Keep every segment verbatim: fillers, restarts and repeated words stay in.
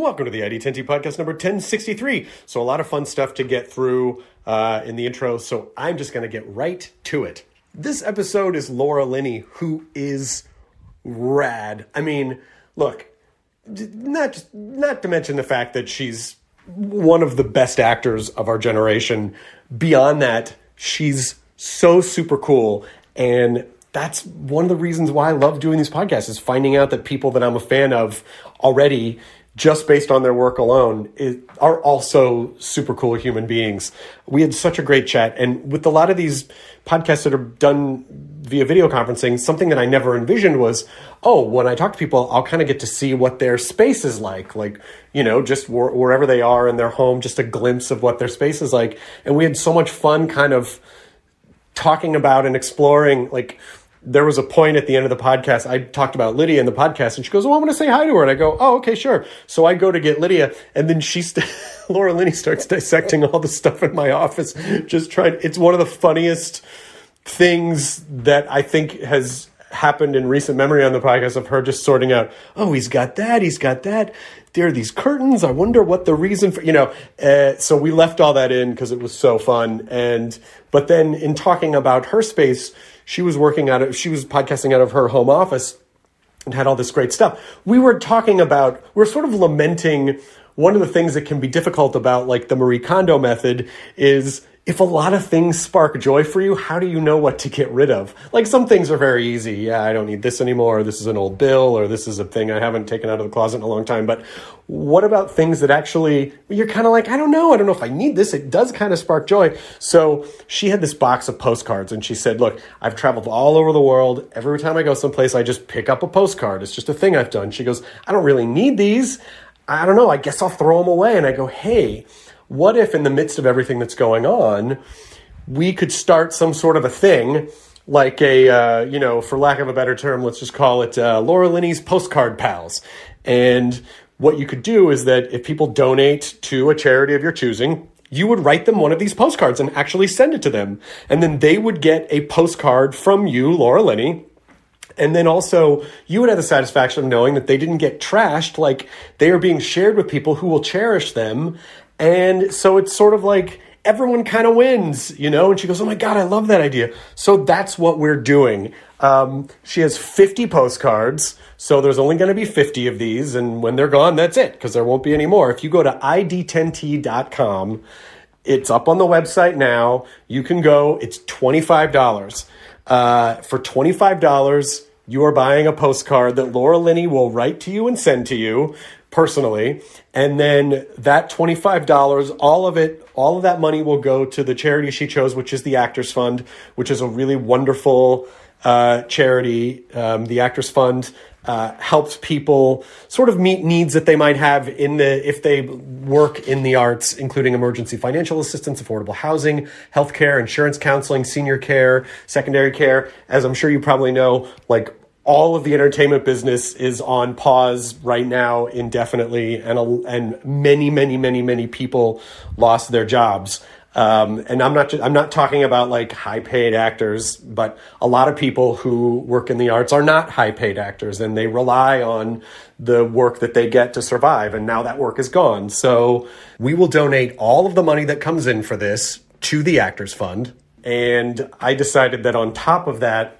Welcome to the I D ten T podcast number ten sixty-three. So a lot of fun stuff to get through uh, in the intro, so I'm just going to get right to it. This episode is Laura Linney, who is rad. I mean, look, not, not to mention the fact that she's one of the best actors of our generation. Beyond that, she's so super cool, and that's one of the reasons why I love doing these podcasts, is finding out that people that I'm a fan of already, just based on their work alone, it, are also super cool human beings. We had such a great chat. And with a lot of these podcasts that are done via video conferencing, something that I never envisioned was, oh, when I talk to people, I'll kind of get to see what their space is like. Like, you know, just wh- wherever they are in their home, just a glimpse of what their space is like. And we had so much fun kind of talking about and exploring, like, there was a point at the end of the podcast, I talked about Lydia in the podcast, and she goes, oh, I want to say hi to her. And I go, oh, okay, sure. So I go to get Lydia, and then she, st- Laura Linney starts dissecting all the stuff in my office. Just tried. It's one of the funniest things that I think has happened in recent memory on the podcast, of her just sorting out, oh, he's got that, he's got that. There are these curtains. I wonder what the reason for, you know. Uh, so we left all that in because it was so fun. And, but then in talking about her space, she was working out of, she was podcasting out of her home office and had all this great stuff. We were talking about, we're sort of lamenting one of the things that can be difficult about, like, the Marie Kondo method is, if a lot of things spark joy for you, how do you know what to get rid of? Like, some things are very easy. Yeah, I don't need this anymore. Or this is an old bill, or this is a thing I haven't taken out of the closet in a long time. But what about things that actually, you're kind of like, I don't know. I don't know if I need this. It does kind of spark joy. So she had this box of postcards, and she said, look, I've traveled all over the world. Every time I go someplace, I just pick up a postcard. It's just a thing I've done. She goes, I don't really need these. I don't know. I guess I'll throw them away. And I go, hey, what if in the midst of everything that's going on, we could start some sort of a thing, like a, uh, you know, for lack of a better term, let's just call it uh, Laura Linney's Postcard Pals. And what you could do is that if people donate to a charity of your choosing, you would write them one of these postcards and actually send it to them. And then they would get a postcard from you, Laura Linney. And then also, you would have the satisfaction of knowing that they didn't get trashed, like they are being shared with people who will cherish them. And so it's sort of like everyone kind of wins, you know? And she goes, oh my God, I love that idea. So that's what we're doing. Um, she has fifty postcards. So there's only going to be fifty of these. And when they're gone, that's it, because there won't be any more. If you go to I D ten T dot com, it's up on the website now. You can go. It's twenty-five dollars. Uh, for twenty-five dollars, you are buying a postcard that Laura Linney will write to you and send to you personally. And then that twenty-five dollars, all of it, all of that money will go to the charity she chose, which is the Actors Fund, which is a really wonderful uh, charity. Um, the Actors Fund uh, helps people sort of meet needs that they might have in the, if they work in the arts, including emergency financial assistance, affordable housing, healthcare, insurance counseling, senior care, secondary care. As I'm sure you probably know, like, all of the entertainment business is on pause right now indefinitely, and a, and many, many, many, many people lost their jobs. Um, and I'm not I'm not talking about like high-paid actors, but a lot of people who work in the arts are not high-paid actors, and they rely on the work that they get to survive. And now that work is gone. So we will donate all of the money that comes in for this to the Actors Fund. And I decided that on top of that,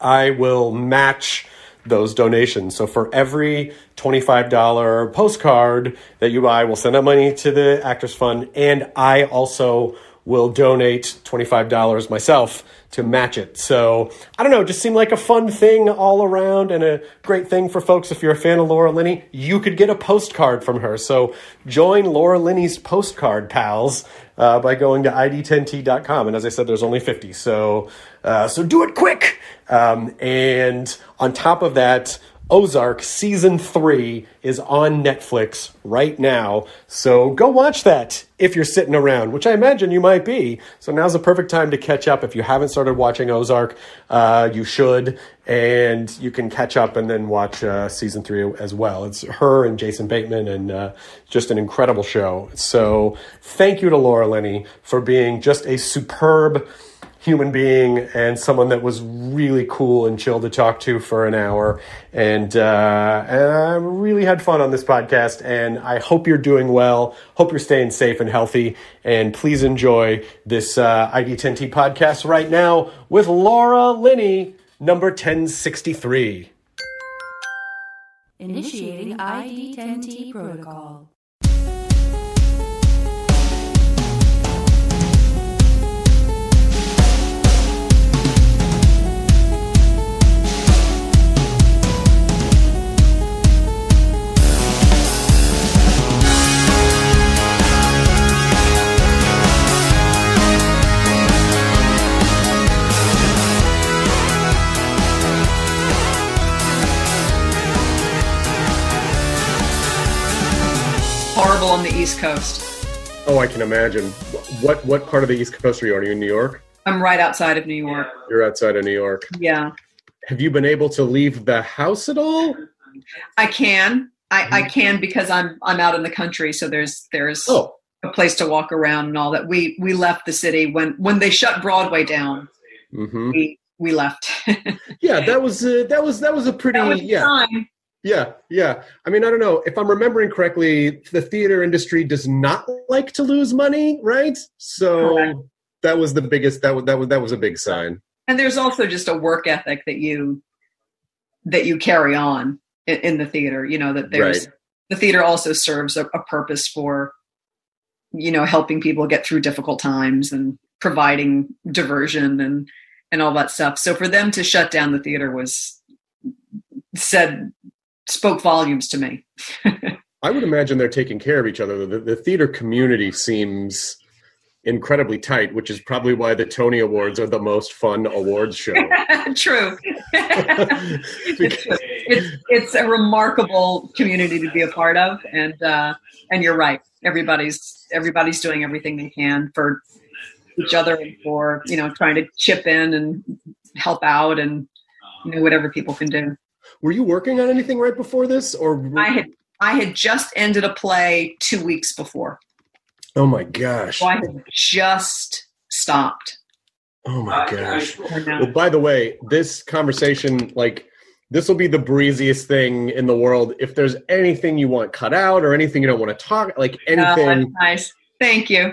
I will match those donations. So for every twenty-five dollars postcard that you buy, we'll send that money to the Actors Fund. And I also will donate twenty-five dollars myself to match it. So I don't know, it just seemed like a fun thing all around, and a great thing for folks. If you're a fan of Laura Linney, you could get a postcard from her. So join Laura Linney's Postcard Pals uh, by going to I D ten T dot com. And as I said, there's only fifty. So, uh, so do it quick. Um, and on top of that, Ozark season three is on Netflix right now. So go watch that if you're sitting around, which I imagine you might be. So now's the perfect time to catch up. If you haven't started watching Ozark, uh, you should, and you can catch up and then watch uh, season three as well. It's her and Jason Bateman, and uh, just an incredible show. So thank you to Laura Linney for being just a superb human being and someone that was really cool and chill to talk to for an hour. And, uh, and I really had fun on this podcast, and I hope you're doing well. Hope you're staying safe and healthy. And please enjoy this uh, I D ten T podcast right now with Laura Linney, number ten sixty-three. Initiating I D ten T protocol. Horrible on the East Coast. Oh, I can imagine. What what part of the East Coast are you on? Are you in New York? I'm right outside of New York. You're outside of New York. Yeah. Have you been able to leave the house at all? I can. I, I can because I'm I'm out in the country, so there's there's oh. a place to walk around and all that. We we left the city when, when they shut Broadway down. Mm-hmm. We we left. yeah, that was a, that was that was a pretty that was yeah. Time. Yeah, yeah. I mean, I don't know. If I'm remembering correctly, the theater industry does not like to lose money, right? So Correct. that was the biggest, that was, that was, that was a big sign. And there's also just a work ethic that you, that you carry on in, in the theater, you know, that there's, right. the theater also serves a, a purpose for, you know, helping people get through difficult times and providing diversion and, and all that stuff. So for them to shut down the theater was said, spoke volumes to me. I would imagine they're taking care of each other. The, the theater community seems incredibly tight, which is probably why the Tony Awards are the most fun awards show. True. it's, it's, it's a remarkable community to be a part of. And, uh, and you're right. Everybody's, everybody's doing everything they can for each other and for, you know, trying to chip in and help out and, you know, whatever people can do. Were you working on anything right before this, or were... I had I had just ended a play two weeks before. Oh my gosh! So I had just stopped. Oh my gosh! Well, by the way, this conversation, like, this will be the breeziest thing in the world. If there's anything you want cut out or anything you don't want to talk, like anything. Oh, that's nice. Thank you.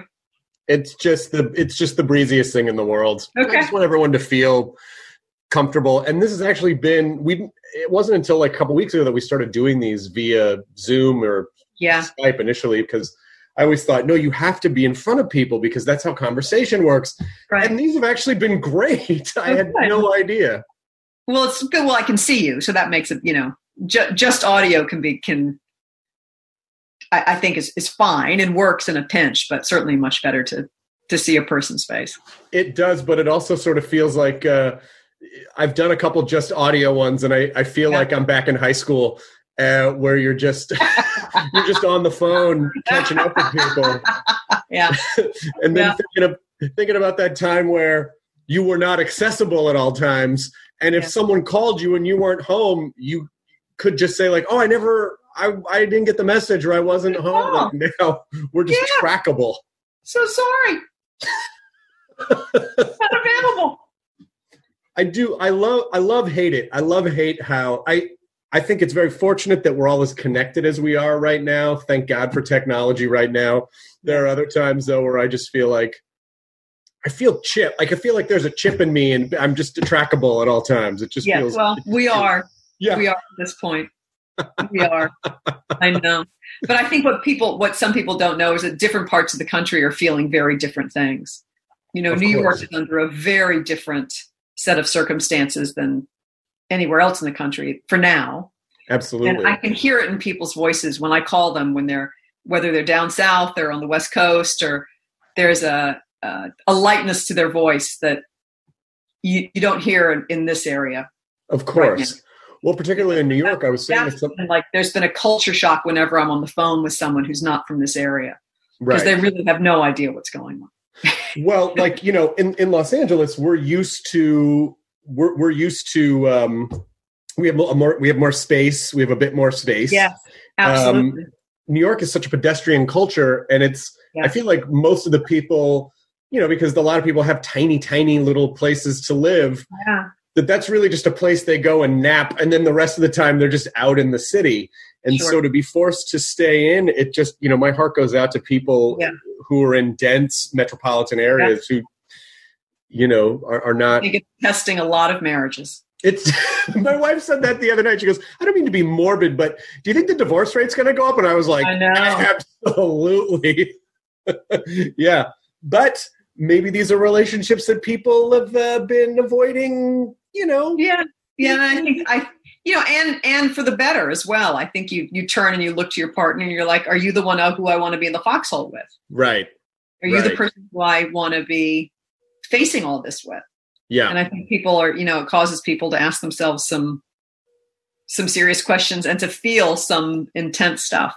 It's just the it's just the breeziest thing in the world. Okay. I just want everyone to feel comfortable, and this has actually been we. It wasn't until like a couple weeks ago that we started doing these via Zoom or yeah. Skype initially, because I always thought, no, you have to be in front of people because that's how conversation works. Right. And these have actually been great. I had no idea. Well, it's good. Well, I can see you. So that makes it, you know, ju- just audio can be, can, I, I think is, is fine and works in a pinch, but certainly much better to, to see a person's face. It does. But it also sort of feels like, uh, I've done a couple just audio ones, and I, I feel yeah. like I'm back in high school uh, where you're just you're just on the phone catching up with people. Yeah, and then yeah. thinking of, thinking about that time where you were not accessible at all times, and if yeah. someone called you and you weren't home, you could just say like, "Oh, I never, I, I didn't get the message, or I wasn't home." Like, now we're just yeah. trackable. So sorry, not available. I do. I love, I love, hate it. I love, hate how I, I think it's very fortunate that we're all as connected as we are right now. Thank God for technology right now. There are other times though, where I just feel like I feel chip. Like I feel like there's a chip in me and I'm just trackable at all times. It just yeah, feels. Well, we are, yeah. we are at this point. We are. I know. But I think what people, what some people don't know is that different parts of the country are feeling very different things. You know, of New course. York is under a very different set of circumstances than anywhere else in the country for now. Absolutely. And I can hear it in people's voices when I call them, when they're, whether they're down south or on the West Coast, or there's a, a, a lightness to their voice that you, you don't hear in, in this area. Of course. Right, well, particularly in New York, that, I was saying something like there's been a culture shock whenever I'm on the phone with someone who's not from this area, because right. they really have no idea what's going on. Well, like, you know, in, in Los Angeles, we're used to, we're, we're used to, um, we have a more, we have more space. We have a bit more space. Yes, absolutely. Um, New York is such a pedestrian culture, and it's, yes. I feel like most of the people you know, because a lot of people have tiny, tiny little places to live, yeah. that that's really just a place they go and nap. And then the rest of the time, they're just out in the city. And sure. so to be forced to stay in, it just, you know, my heart goes out to people yeah. who are in dense metropolitan areas yeah. who, you know, are, are not. It's testing a lot of marriages. It's my wife said that the other night. She goes, I don't mean to be morbid, but do you think the divorce rate's going to go up? And I was like, I know. Absolutely. yeah. But maybe these are relationships that people have uh, been avoiding, you know? Yeah. Yeah. And I think I, you know, and, and for the better as well. I think you, you turn and you look to your partner and you're like, are you the one who I want to be in the foxhole with? Right. Are you right. the person who I want to be facing all this with? Yeah. And I think people are, you know, it causes people to ask themselves some, some serious questions and to feel some intense stuff.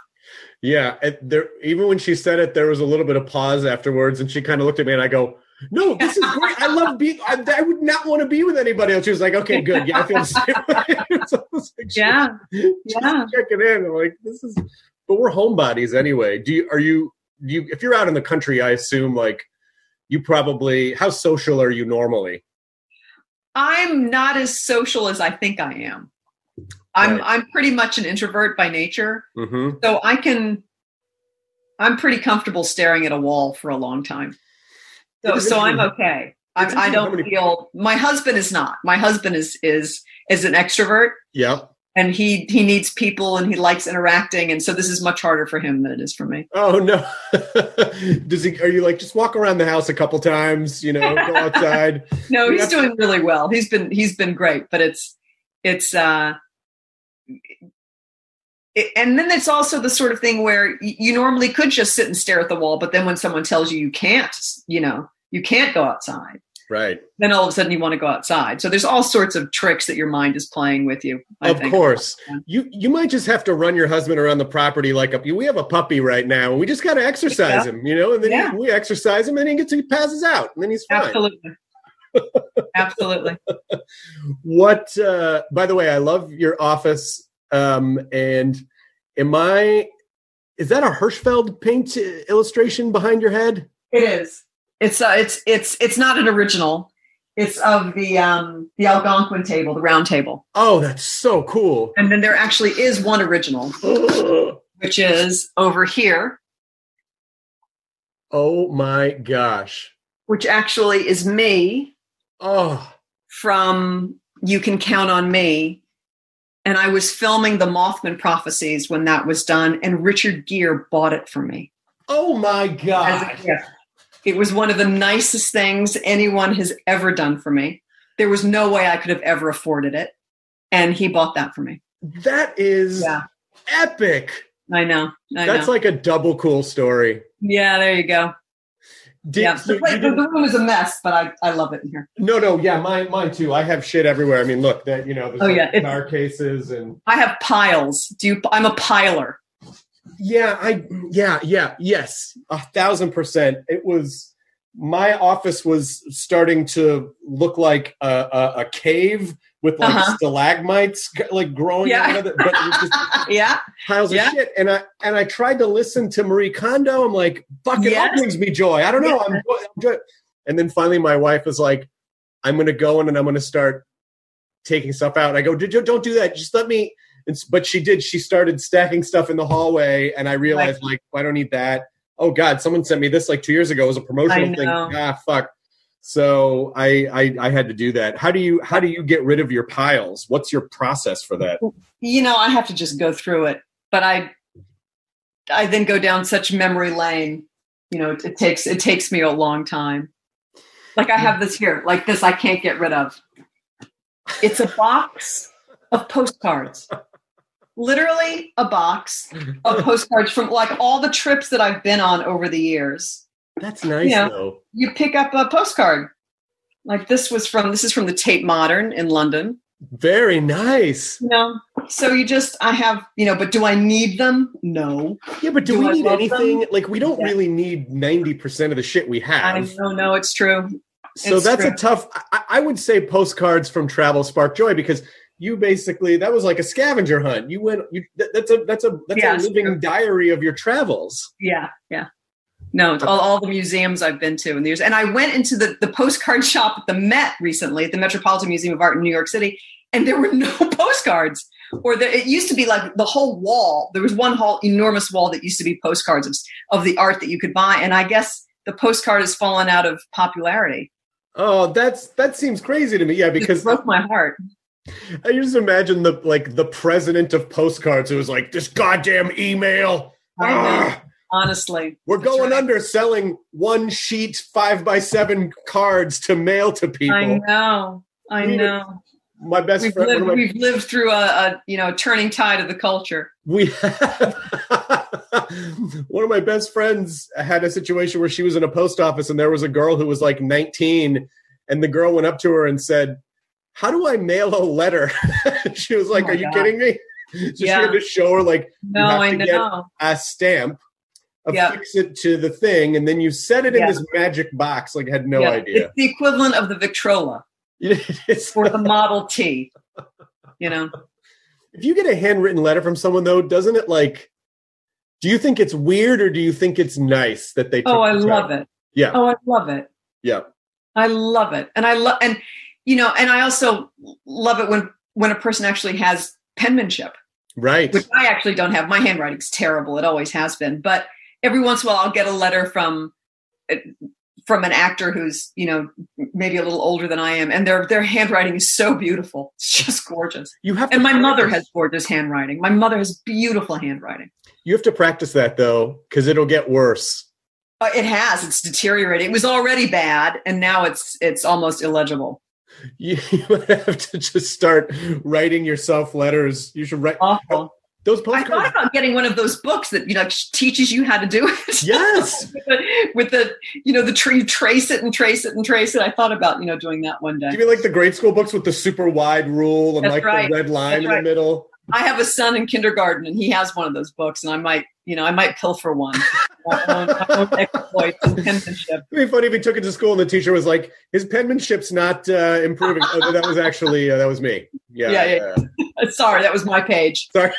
Yeah. There, even when she said it, there was a little bit of pause afterwards and she kind of looked at me and I go, no, this is great. I love being, I, I would not want to be with anybody else. She was like, okay, good. Yeah. I feel the same way. So I was like, yeah. Just, yeah. Just checking in. I'm like, this is, but we're homebodies anyway. Do you, are you, do you, if you're out in the country, I assume like you probably, how social are you normally? I'm not as social as I think I am. I'm right. I'm pretty much an introvert by nature. Mm-hmm. So I can, I'm pretty comfortable staring at a wall for a long time. So so I'm okay. I'm, I don't many- feel, my husband is not. My husband is is is an extrovert. Yeah. And he, he needs people and he likes interacting. And so this is much harder for him than it is for me. Oh, no. Does he, are you like, just walk around the house a couple times, you know, go outside? No, he's doing really well. He's been, he's been great, but it's, it's, uh, it, and then it's also the sort of thing where you normally could just sit and stare at the wall. But then when someone tells you, you can't, you know, you can't go outside. Right. Then all of a sudden you want to go outside. So there's all sorts of tricks that your mind is playing with you. I of think. course. You you might just have to run your husband around the property like, a, we have a puppy right now and we just got to exercise yeah. him, you know, and then yeah. he, we exercise him and he gets, he passes out and then he's fine. Absolutely. Absolutely. What, uh, by the way, I love your office. Um, and am I, is that a Hirschfeld paint illustration behind your head? It is. It's uh, it's it's it's not an original. It's of the um, the Algonquin table, the round table. Oh, that's so cool! And then there actually is one original, which is over here. Oh my gosh! Which actually is me. Oh, from You Can Count on Me, and I was filming the Mothman Prophecies when that was done, and Richard Gere bought it for me. Oh my god! It was one of the nicest things anyone has ever done for me. There was no way I could have ever afforded it. And he bought that for me. That is yeah. epic. I know. I That's know. Like a double cool story. Yeah, there you go. Did, yeah. So the, place, did, the room is a mess, but I, I love it in here. No, no. Yeah, mine mine too. I have shit everywhere. I mean, look, that you know, there's oh, like yeah. car cases. And I have piles. Do you, I'm a piler. Yeah, I, yeah, yeah, yes, a thousand percent. It was, my office was starting to look like a, a, a cave with like uh-huh. stalagmites like growing yeah. out of it, but it was just yeah. piles yeah. of shit. And I, and I tried to listen to Marie Kondo. I'm like, fuck it, that brings me joy. I don't know. I'm, I'm joy. And then finally my wife is like, I'm going to go in and I'm going to start taking stuff out. And I go, Did you, don't do that. Just let me. And, but she did. She started stacking stuff in the hallway, and I realized, like, well, I don't need that. Oh God, someone sent me this like two years ago. It was a promotional thing. Ah, fuck. So I, I, I had to do that. How do you, how do you get rid of your piles? What's your process for that? You know, I have to just go through it, but I, I then go down such memory lane. You know, it, it takes, it takes me a long time. Like I have this here, like this, I can't get rid of. It's a box of postcards. Literally a box of postcards from like all the trips that I've been on over the years. That's nice, you know, though. You pick up a postcard. Like this was from, this is from the Tate Modern in London. Very nice. You know, so you just, I have, you know, but do I need them? No. Yeah, but do, do we I need anything? Them? Like we don't yeah. really need ninety percent of the shit we have. I don't know. It's true. So it's that's true. a tough, I, I would say postcards from travel spark joy because you basically, that was like a scavenger hunt. You went, you, that, that's a, that's a, that's yeah, a living true. diary of your travels. Yeah. Yeah. No, all, all the museums I've been to in the years. And I went into the, the postcard shop at the Met recently, at the Metropolitan Museum of Art in New York City, and there were no postcards. Or the, it used to be like the whole wall. There was one whole enormous wall that used to be postcards of, of the art that you could buy. And I guess the postcard has fallen out of popularity. Oh, that's that seems crazy to me. Yeah, because it broke my heart. I just imagine the like the president of postcards who was like, this goddamn email. I Honestly, we're that's going right. under selling one sheet, five by seven cards to mail to people. I know. I we know. Did, my best we've friend. Lived, my, we've lived through a, a you know a turning tide of the culture. We have. One of my best friends had a situation where she was in a post office and there was a girl who was like nineteen, and the girl went up to her and said, how do I mail a letter? She was like, oh are you God. kidding me? So yeah. She had to show her like, no, you have I to know. get a stamp, affix yep. it to the thing, and then you set it in yep. this magic box. Like I had no yep. idea. It's the equivalent of the Victrola. Or the Model T, you know. If you get a handwritten letter from someone, though, doesn't it like, do you think it's weird or do you think it's nice that they took Oh, I love it. Yeah. Oh, I love it. Yeah. I love it. And I love, and you know, and I also love it when, when a person actually has penmanship. Right. Which I actually don't have. My handwriting's terrible. It always has been. But every once in a while I'll get a letter from from an actor who's, you know, maybe a little older than I am, and their their handwriting is so beautiful. It's just gorgeous. You have to and my practice. mother has gorgeous handwriting. My mother has beautiful handwriting. You have to practice that, though, because it'll get worse. Uh, it has. It's deteriorating. It was already bad, and now it's it's almost illegible. You, you would have to just start writing yourself letters. You should write awful. Those postcards. I thought about getting one of those books that you know teaches you how to do it. Yes, with, the, with the you know the tree trace it and trace it and trace it. I thought about you know doing that one day. Do you mean like the grade school books with the super wide rule and That's like right. the red line That's in right. the middle? I have a son in kindergarten, and he has one of those books, and I might, you know, I might pilfer one. my own, my own exploits and penmanship. It'd be funny if he took it to school and the teacher was like, "His penmanship's not uh, improving." Oh, that was actually uh, that was me. Yeah, yeah. yeah. Uh, Sorry, that was my page. Sorry,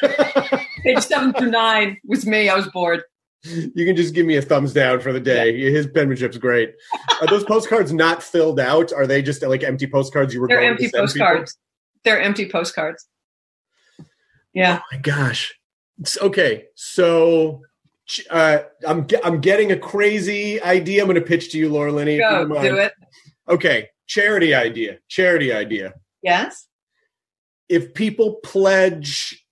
page seven through nine was me. I was bored. You can just give me a thumbs down for the day. Yeah. His penmanship's great. Are those postcards not filled out? Are they just like empty postcards? You were They're going empty to send postcards. People? They're empty postcards. Yeah. Oh my gosh. It's, okay, so uh, I'm ge- I'm getting a crazy idea. I'm going to pitch to you, Laura Linney. Go do it. Okay, charity idea. Charity idea. Yes. If people pledge,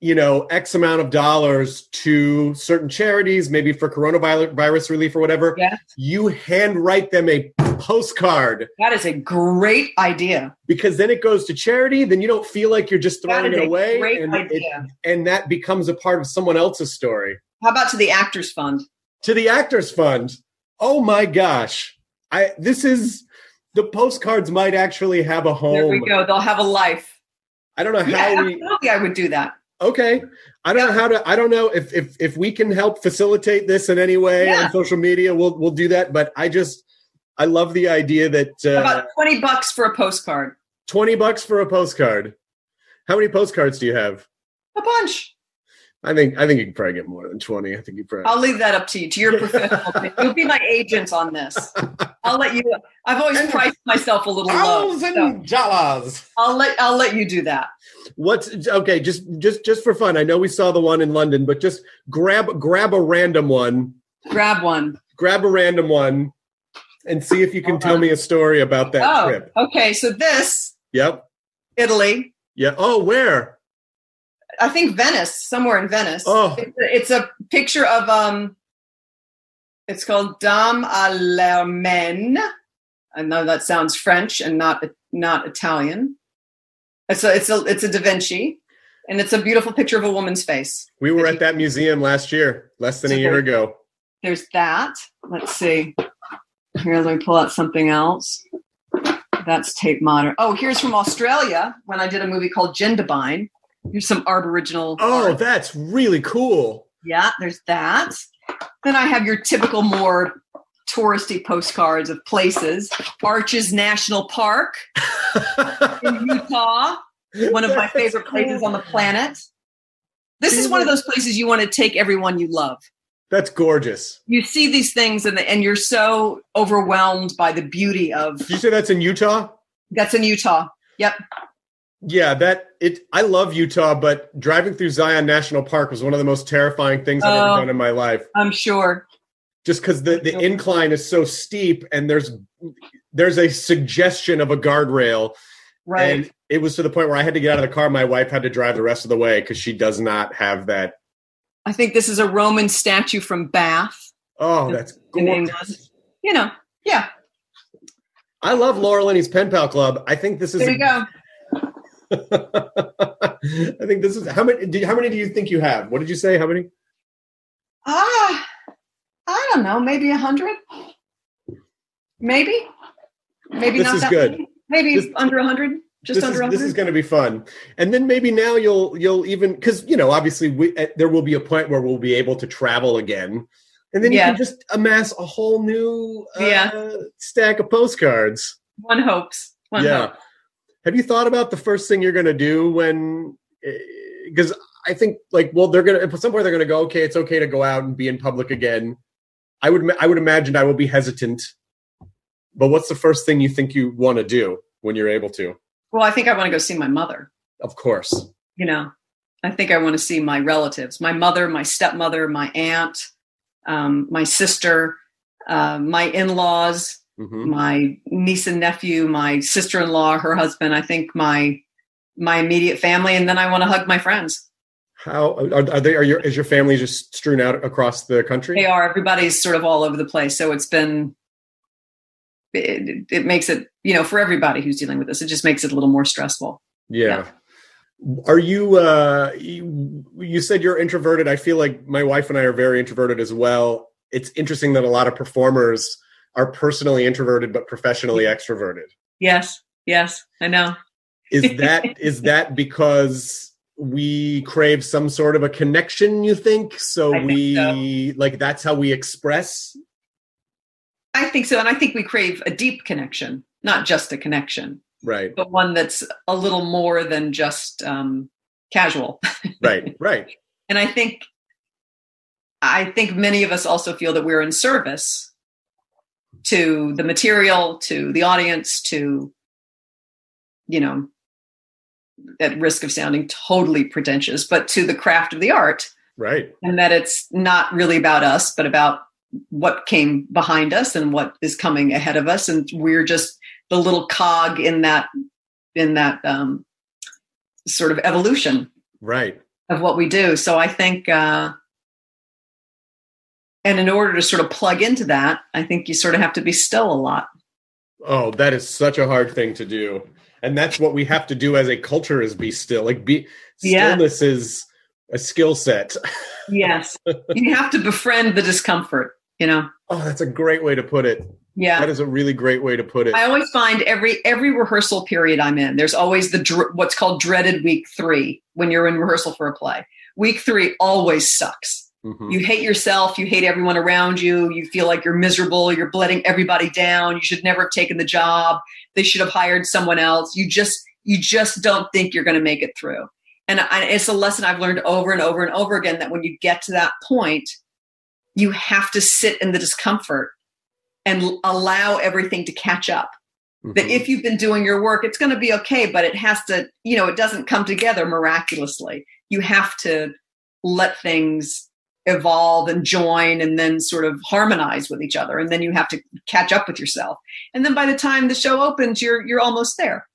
you know, X amount of dollars to certain charities, maybe for coronavirus relief or whatever, yes. you handwrite them a postcard. That is a great idea. Because then it goes to charity. Then you don't feel like you're just throwing it away. Great and, idea. It, and that becomes a part of someone else's story. How about to the Actors Fund? To the Actors Fund. Oh my gosh. I this is the postcards might actually have a home. There we go. They'll have a life. I don't know yeah, how we I would do that. Okay. I don't yeah. know how to I don't know if if if we can help facilitate this in any way yeah. on social media, we'll we'll do that. But I just I love the idea that uh, about twenty bucks for a postcard. Twenty bucks for a postcard. How many postcards do you have? A bunch. I think I think you can probably get more than twenty. I think you probably. I'll leave that up to you. To your professional, you'll be my agent on this. I'll let you. I've always priced myself a little low. Thousand dollars. I'll let I'll let you do that. What's okay? Just just just for fun. I know we saw the one in London, but just grab grab a random one. Grab one. Grab a random one. And see if you can Hold tell on. me a story about that oh, trip. Okay, so this. Yep. Italy. Yeah. Oh, where? I think Venice, somewhere in Venice. Oh. It's a, it's a picture of, um, it's called Dame à l'Hermaine. I know that sounds French and not not Italian. It's a, it's a, it's a Da Vinci. And it's a beautiful picture of a woman's face. We were that at you, that museum last year, less than so a year ago. There's that. Let's see. Here, let me pull out something else. That's Tate Modern. Oh, here's from Australia when I did a movie called Jindabyne. Here's some art original. Oh, art. That's really cool. Yeah, there's that. Then I have your typical more touristy postcards of places. Arches National Park in Utah, one of my favorite places on the planet. This is one of those places you want to take everyone you love. That's gorgeous. You see these things and, the, and you're so overwhelmed by the beauty of... Did you say that's in Utah? That's in Utah. Yep. Yeah, that it. I love Utah, but driving through Zion National Park was one of the most terrifying things I've uh, ever done in my life. I'm sure. Just because the, the incline is so steep and there's there's a suggestion of a guardrail. Right. And it was to the point where I had to get out of the car. My wife had to drive the rest of the way because she does not have that. I think this is a Roman statue from Bath. Oh, that's gorgeous. You know, yeah. I love Laura Linney's Pen Pal Club. I think this is... There you go. I think this is... How many, did, how many do you think you have? What did you say? How many? Ah, uh, I don't know. Maybe one hundred? Maybe? Maybe this not that good. Many. Maybe this, under one hundred? Just under one hundred? This is going to be fun. And then maybe now you'll you'll even... Because, you know, obviously we, uh, there will be a point where we'll be able to travel again. And then yeah. you can just amass a whole new uh, yeah. stack of postcards. One hopes. One yeah. Hope. Have you thought about the first thing you're going to do when, because I think like, well, they're going to, at some point they're going to go, okay, it's okay to go out and be in public again. I would, I would imagine I will be hesitant, but what's the first thing you think you want to do when you're able to? Well, I think I want to go see my mother. Of course. You know, I think I want to see my relatives, my mother, my stepmother, my aunt, Um, my sister, uh, my in-laws, mm-hmm. my niece and nephew, my sister-in-law, her husband, I think my, my immediate family. And then I want to hug my friends. How are, are they, are your, is your family just strewn out across the country? They are. Everybody's sort of all over the place. So it's been, it, it makes it, you know, for everybody who's dealing with this, it just makes it a little more stressful. Yeah. yeah. Are you, uh, you, you said you're introverted. I feel like my wife and I are very introverted as well. It's interesting that a lot of performers are personally introverted, but professionally extroverted. Yes. Yes. I know. Is that, is that because we crave some sort of a connection, you think? So I we think so. Like, that's how we express. I think so. And I think we crave a deep connection, not just a connection. Right. But one that's a little more than just um, casual. Right, right. And I think I think many of us also feel that we're in service to the material, to the audience, to, you know, at risk of sounding totally pretentious, but to the craft of the art. Right. And that it's not really about us, but about what came behind us and what is coming ahead of us. And we're just the little cog in that, in that um, sort of evolution, right, of what we do. So I think, uh, and in order to sort of plug into that, I think you sort of have to be still a lot. Oh, that is such a hard thing to do. And that's what we have to do as a culture is be still. Like be stillness yeah. is a skill set. Yes. You have to befriend the discomfort, you know? Oh, that's a great way to put it. Yeah. That is a really great way to put it. I always find every every rehearsal period I'm in, there's always the dr- what's called dreaded week three when you're in rehearsal for a play. Week three always sucks. Mm-hmm. You hate yourself. You hate everyone around you. You feel like you're miserable. You're letting everybody down. You should never have taken the job. They should have hired someone else. You just you just don't think you're going to make it through. And I, it's a lesson I've learned over and over and over again that when you get to that point, you have to sit in the discomfort and allow everything to catch up. Mm-hmm. That if you've been doing your work, it's going to be okay, but it has to, you know, it doesn't come together miraculously. You have to let things evolve and join and then sort of harmonize with each other. And then you have to catch up with yourself. And then by the time the show opens, you're, you're almost there.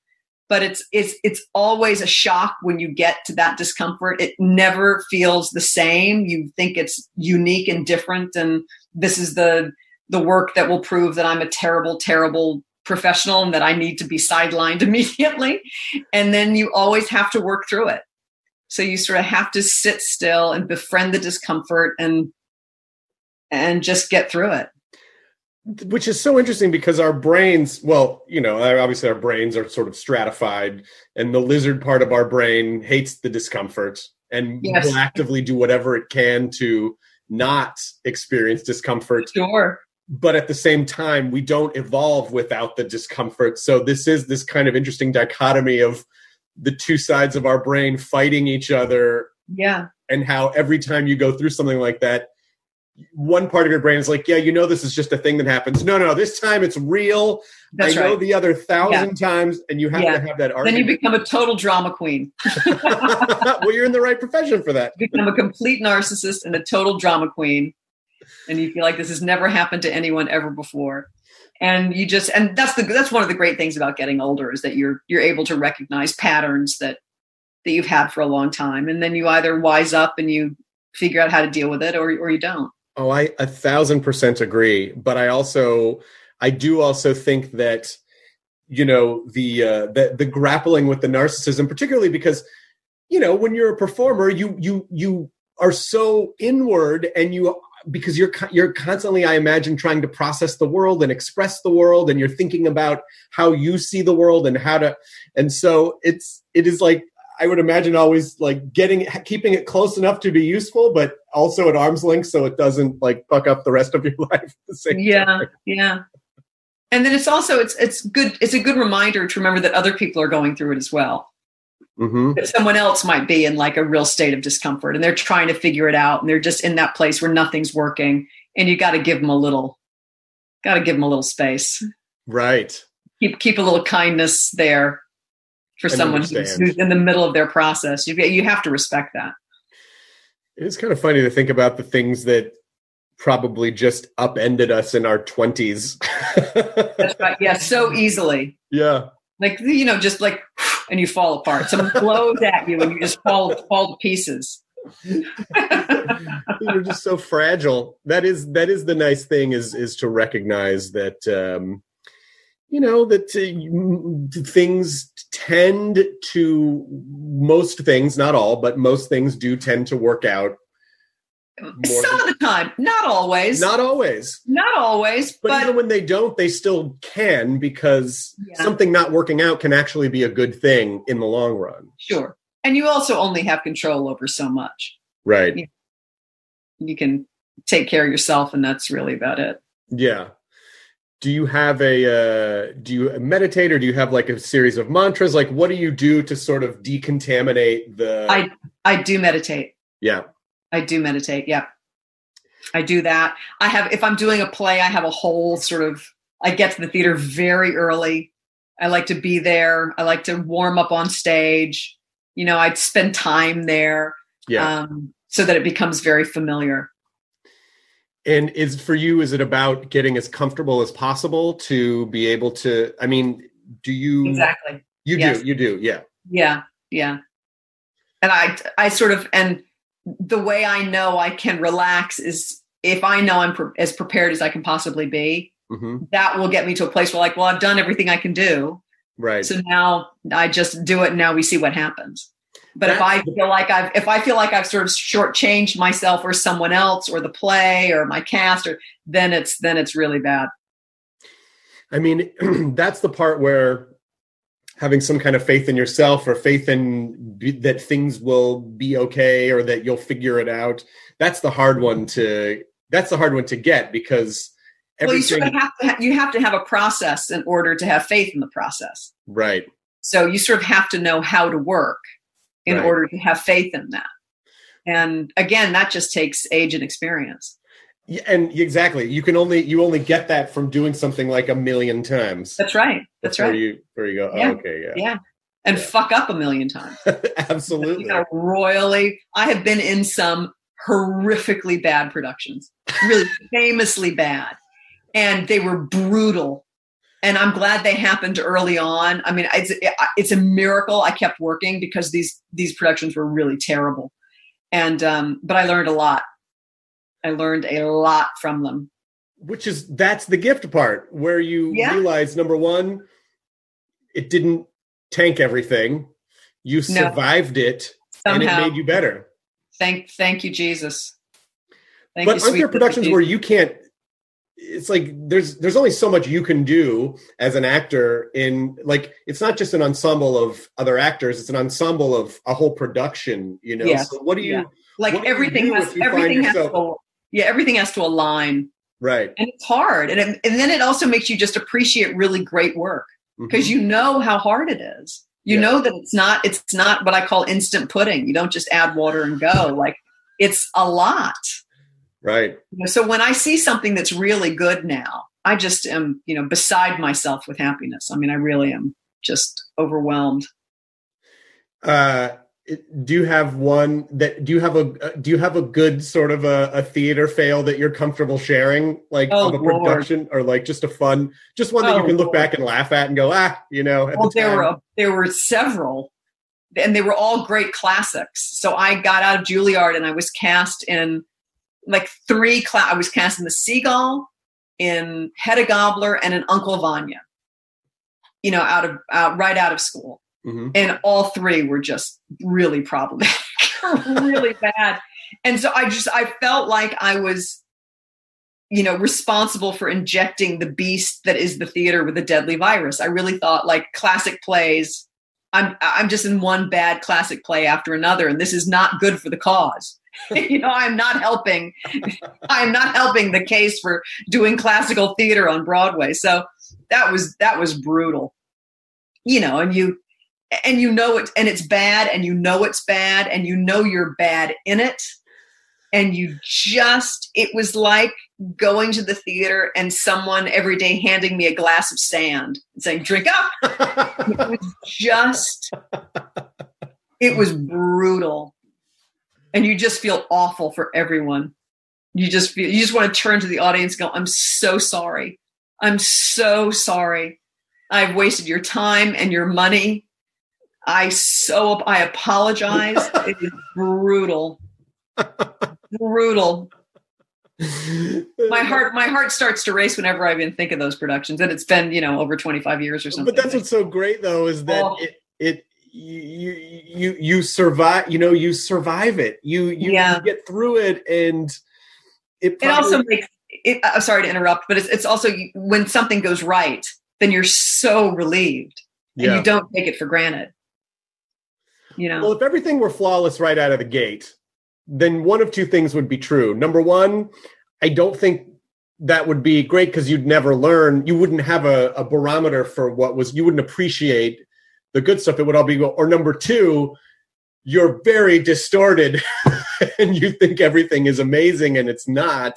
But it's, it's, it's always a shock when you get to that discomfort. It never feels the same. You think it's unique and different. And this is the, the work that will prove that I'm a terrible, terrible professional and that I need to be sidelined immediately. And then you always have to work through it. So you sort of have to sit still and befriend the discomfort and, and just get through it. Which is so interesting because our brains, well, you know, obviously our brains are sort of stratified and the lizard part of our brain hates the discomfort and yes. will actively do whatever it can to not experience discomfort. Sure. But at the same time, we don't evolve without the discomfort. So this is this kind of interesting dichotomy of the two sides of our brain fighting each other. Yeah. And how every time you go through something like that, one part of your brain is like, yeah, you know, this is just a thing that happens. No, no, no this time it's real. That's I know right. the other thousand yeah. times, and you have yeah. to have that argument. Then you become a total drama queen. Well, you're in the right profession for that. You become a complete narcissist and a total drama queen. And you feel like this has never happened to anyone ever before. And you just, and that's the, that's one of the great things about getting older, is that you're, you're able to recognize patterns that, that you've had for a long time. And then you either wise up and you figure out how to deal with it, or, or you don't. Oh, I a thousand percent agree. But I also, I do also think that, you know, the, uh, the, the grappling with the narcissism, particularly because, you know, when you're a performer, you, you, you are so inward, and you, because you're, you're constantly, I imagine, trying to process the world and express the world. And you're thinking about how you see the world and how to, and so it's, it is like, I would imagine always like getting, keeping it close enough to be useful, but also at arm's length, so it doesn't like fuck up the rest of your life at the same yeah, time. Yeah. And then it's also, it's, it's good. It's a good reminder to remember that other people are going through it as well. Mm-hmm. That someone else might be in like a real state of discomfort, and they're trying to figure it out, and they're just in that place where nothing's working, and you got to give them a little, got to give them a little space. Right. Keep, keep a little kindness there for I someone who's, who's in the middle of their process. You you have to respect that. It is kind of funny to think about the things that probably just upended us in our twenties. That's right. Yeah. So easily. Yeah. Like, you know, just like, and you fall apart. Someone blows at you and you just fall, fall to pieces. You're just so fragile. That is, that is the nice thing, is, is to recognize that, um, you know, that uh, things tend to, most things, not all, but most things do tend to work out. Some of the time, not always. Not always. Not always. But, but even when they don't, they still can, because yeah. something not working out can actually be a good thing in the long run. Sure. And you also only have control over so much. Right. You, you can take care of yourself, and that's really about it. Yeah. Do you have a, uh, do you meditate, or do you have like a series of mantras? Like, what do you do to sort of decontaminate the... I, I do meditate. Yeah. I do meditate. Yeah. I do that. I have, if I'm doing a play, I have a whole sort of, I get to the theater very early. I like to be there. I like to warm up on stage. You know, I'd spend time there yeah. um, so that it becomes very familiar. And is for you, is it about getting as comfortable as possible to be able to, I mean, do you? Exactly. You yes. do. You do. Yeah. Yeah. Yeah. And I, I sort of, and the way I know I can relax is if I know I'm pre- as prepared as I can possibly be, mm-hmm. that will get me to a place where like, well, I've done everything I can do. Right. So now I just do it, and now we see what happens. But That's if I feel like I've, if I feel like I've sort of shortchanged myself or someone else or the play or my cast, or then it's, then it's really bad. I mean, that's the part where having some kind of faith in yourself, or faith in b- that things will be okay, or that you'll figure it out. That's the hard one to, that's the hard one to get, because everything. Well, you, sort of have to ha- you have to have a process in order to have faith in the process. Right. So you sort of have to know how to work in right. order to have faith in that. And again, that just takes age and experience. Yeah, and exactly. You can only, you only get that from doing something like a million times. That's right. That's right. You, there you go. Yeah. Oh, okay. Yeah. Yeah. And yeah. fuck up a million times. Absolutely. You know, royally. I have been in some horrifically bad productions, really famously bad. And they were brutal. And I'm glad they happened early on. I mean, it's, it's a miracle I kept working, because these, these productions were really terrible. And, um, but I learned a lot. I learned a lot from them. Which is, that's the gift part, where you yeah. realize, number one, it didn't tank everything. You survived no. it, Somehow. And it made you better. Thank thank you, Jesus. Thank but you, aren't there productions where you can't, it's like, there's there's only so much you can do as an actor in, like, it's not just an ensemble of other actors, it's an ensemble of a whole production, you know? Yes. So what do you... Yeah. Like what everything do do has, everything has to... Yeah, everything has to align. Right. And it's hard. And it, and then it also makes you just appreciate really great work, because mm-hmm. you know how hard it is. You yeah. know that it's not, it's not what I call instant pudding. You don't just add water and go. Like, it's a lot. Right. You know, so when I see something that's really good now, I just am, you know, beside myself with happiness. I mean, I really am just overwhelmed. Uh, do you have one that, do you have a, do you have a good sort of a, a theater fail that you're comfortable sharing? Like oh, of a Lord. production or like just a fun, just one that oh, you can look Lord. back and laugh at and go, ah, you know. Well, the there were, a, there were several. And they were all great classics. So I got out of Juilliard and I was cast in like three cla- I was cast in The Seagull, in Hedda Gabler, and in Uncle Vanya, you know, out of, out, right out of school. Mm-hmm. And all three were just really problematic, really bad. And so I just, I felt like I was, you know, responsible for injecting the beast that is the theater with a deadly virus. I really thought like classic plays, I'm I'm just in one bad classic play after another, and this is not good for the cause. You know, I'm not helping. I'm not helping the case for doing classical theater on Broadway. So that was that was brutal. You know, and you and you know it, and it's bad, and you know it's bad, and you know you're bad in it, and you just it was like going to the theater and someone every day handing me a glass of sand and saying, drink up. It was just, it was brutal. And you just feel awful for everyone. You just feel, you just want to turn to the audience and go, I'm so sorry. I'm so sorry. I've wasted your time and your money. I so, I apologize. It is brutal. Brutal. my heart my heart starts to race whenever I even think of those productions, and it's been, you know, over twenty-five years or something. But that's what's so great though is that oh. it, it you you you survive, you know, you survive it, you you, yeah. you get through it, and it probably- it also makes it, I'm sorry to interrupt, but it's, it's also when something goes right, then you're so relieved, and yeah. you don't take it for granted, you know. Well, if everything were flawless right out of the gate, then one of two things would be true. Number one, I don't think that would be great because you'd never learn. You wouldn't have a, a barometer for what was, you wouldn't appreciate the good stuff. It would all be, or number two, you're very distorted and you think everything is amazing and it's not.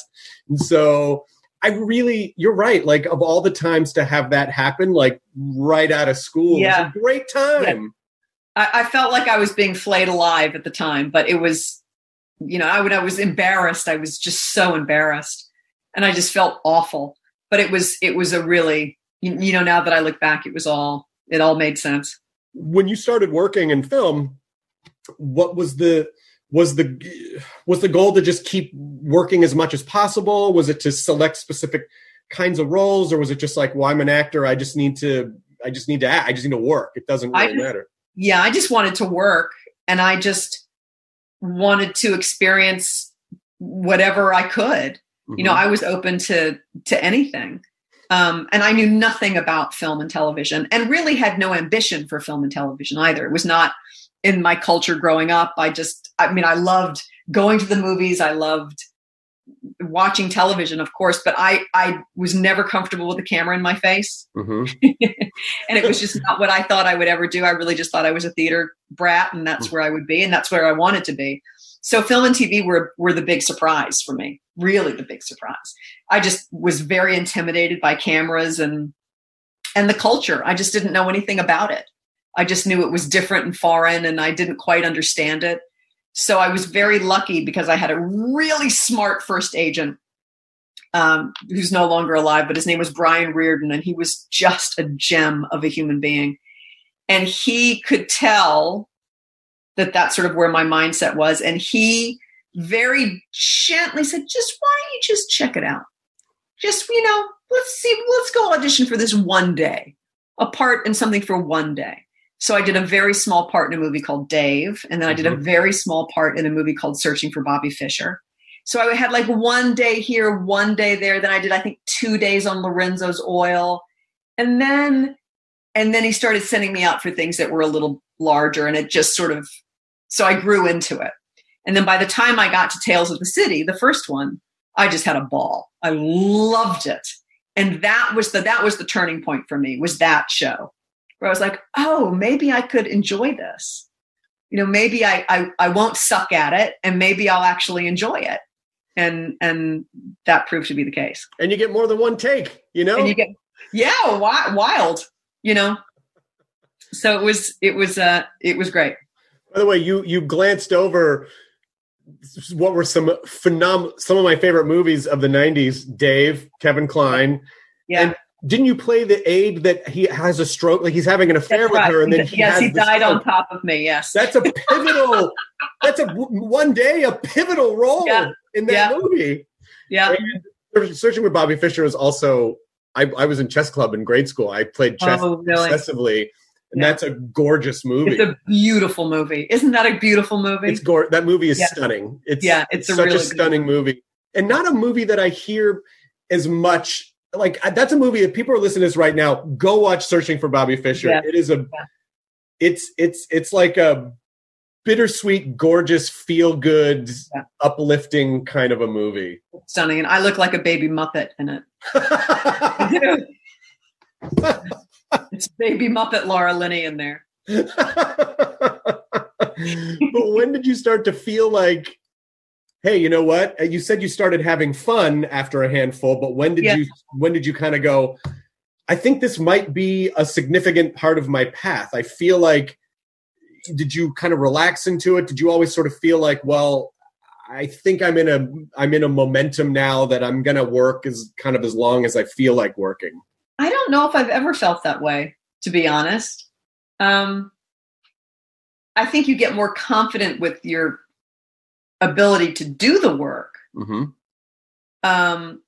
And so I really, you're right. Like of all the times to have that happen, like right out of school, yeah. it was a great time. Yeah. I, I felt like I was being flayed alive at the time, but it was, you know, I would, I was embarrassed. I was just so embarrassed, and I just felt awful, but it was, it was a really, you, you know, now that I look back, it was all, it all made sense. When you started working in film, what was the, was the, was the goal to just keep working as much as possible? Was it to select specific kinds of roles, or was it just like, well, I'm an actor. I just need to, I just need to act. I just need to work. It doesn't really I just, matter. Yeah. I just wanted to work, and I just wanted to experience whatever I could. Mm-hmm. You know, I was open to, to anything. Um, and I knew nothing about film and television, and really had no ambition for film and television either. It was not in my culture growing up. I just, I mean, I loved going to the movies. I loved watching television, of course, but I, I was never comfortable with the camera in my face. Mm-hmm. And it was just not what I thought I would ever do. I really just thought I was a theater brat, and that's where I would be, and that's where I wanted to be. So film and T V were, were the big surprise for me, really the big surprise. I just was very intimidated by cameras and, and the culture. I just didn't know anything about it. I just knew it was different and foreign, and I didn't quite understand it. So I was very lucky because I had a really smart first agent um, who's no longer alive, but his name was Brian Reardon, and he was just a gem of a human being. And he could tell that that's sort of where my mindset was. And he very gently said, just why don't you just check it out? Just, you know, let's see, let's go audition for this one day, a part in something for one day. So I did a very small part in a movie called Dave. And then I did a very small part in a movie called Searching for Bobby Fischer. So I had like one day here, one day there. Then I did, I think, two days on Lorenzo's Oil. And then, and then he started sending me out for things that were a little larger, and it just sort of, so I grew into it. And then by the time I got to Tales of the City, the first one, I just had a ball. I loved it. And that was the, that was the turning point for me, was that show, where I was like, oh, maybe I could enjoy this. You know, maybe I, I, I won't suck at it, and maybe I'll actually enjoy it. And and that proved to be the case. And you get more than one take, you know? And you get, yeah, wild, you know? So it was, it was, uh, it was great. By the way, you, you glanced over what were some phenom- some of my favorite movies of the nineties, Dave, Kevin Kline. Yeah. And didn't you play the aide that he has a stroke? Like he's having an affair that's with right. her. And then he, he yes, he died stroke. On top of me. Yes. That's a pivotal, that's a one day, a pivotal role yeah. in that yeah. movie. Yeah. And Searching for Bobby Fischer was also, I, I was in chess club in grade school. I played chess oh, really? Obsessively. And yeah. that's a gorgeous movie. It's a beautiful movie. Isn't that a beautiful movie? It's gorgeous. That movie is yeah. stunning. It's, yeah, it's, it's a such really a stunning movie. movie. And not a movie that I hear as much. Like, that's a movie that people are listening to this right now. Go watch Searching for Bobby Fischer. Yeah. It is a, yeah. it's, it's, it's like a bittersweet, gorgeous, feel good, yeah. uplifting kind of a movie. It's stunning. And I look like a baby Muppet in it. It's baby Muppet Laura Linney in there. But when did you start to feel like, hey, you know what? You said you started having fun after a handful, but when did yeah. you when did you kind of go, I think this might be a significant part of my path. I feel like, did you kind of relax into it? Did you always sort of feel like, well, I think I'm in a I'm in a momentum now that I'm going to work as kind of as long as I feel like working? I don't know if I've ever felt that way, to be honest. Um, I think you get more confident with your ability to do the work, mm-hmm. um,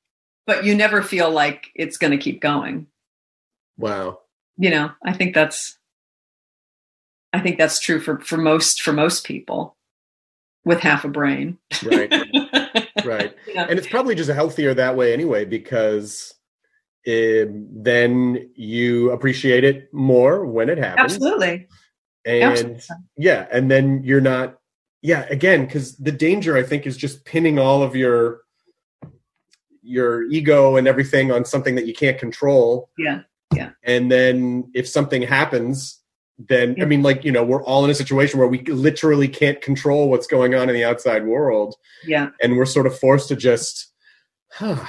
but you never feel like it's going to keep going. Wow. You know, I think that's, I think that's true for, for most, for most people with half a brain. Right. Right. Yeah. And it's probably just healthier that way anyway, because It, then you appreciate it more when it happens. Absolutely. And Absolutely. yeah, and then you're not, yeah, again, because the danger, I think, is just pinning all of your your ego and everything on something that you can't control. Yeah, yeah. And then if something happens, then, yeah. I mean, like, you know, we're all in a situation where we literally can't control what's going on in the outside world. Yeah. And we're sort of forced to just, huh.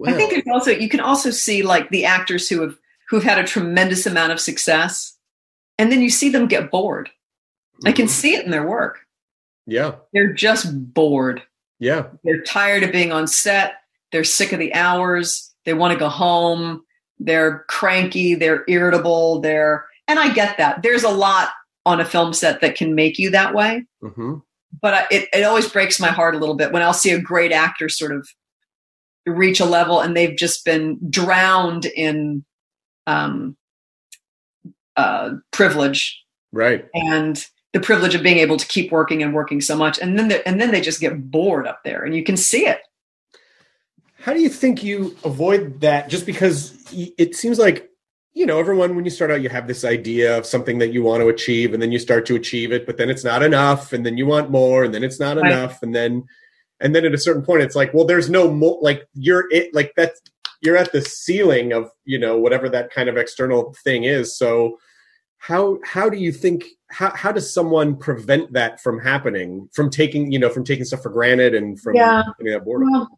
Wow. I think it also, you can also see like the actors who have who've had a tremendous amount of success, and then you see them get bored. Mm-hmm. I can see it in their work. Yeah. They're just bored. Yeah. They're tired of being on set. They're sick of the hours. They want to go home. They're cranky. They're irritable. They're, and I get that. There's a lot on a film set that can make you that way. Mm-hmm. But I, it, it always breaks my heart a little bit when I'll see a great actor sort of reach a level and they've just been drowned in um, uh, privilege, right? And the privilege of being able to keep working and working so much, and then and then they just get bored up there, and you can see it. How do you think you avoid that? Just because it seems like, you know, everyone, when you start out, you have this idea of something that you want to achieve, and then you start to achieve it, but then it's not enough, and then you want more, and then it's not right. enough, and then. And then at a certain point, it's like, well, there's no more, like you're it, like that's, you're at the ceiling of, you know, whatever that kind of external thing is. So how, how do you think, how, how does someone prevent that from happening, from taking, you know, from taking stuff for granted and from yeah. getting that boredom? Well,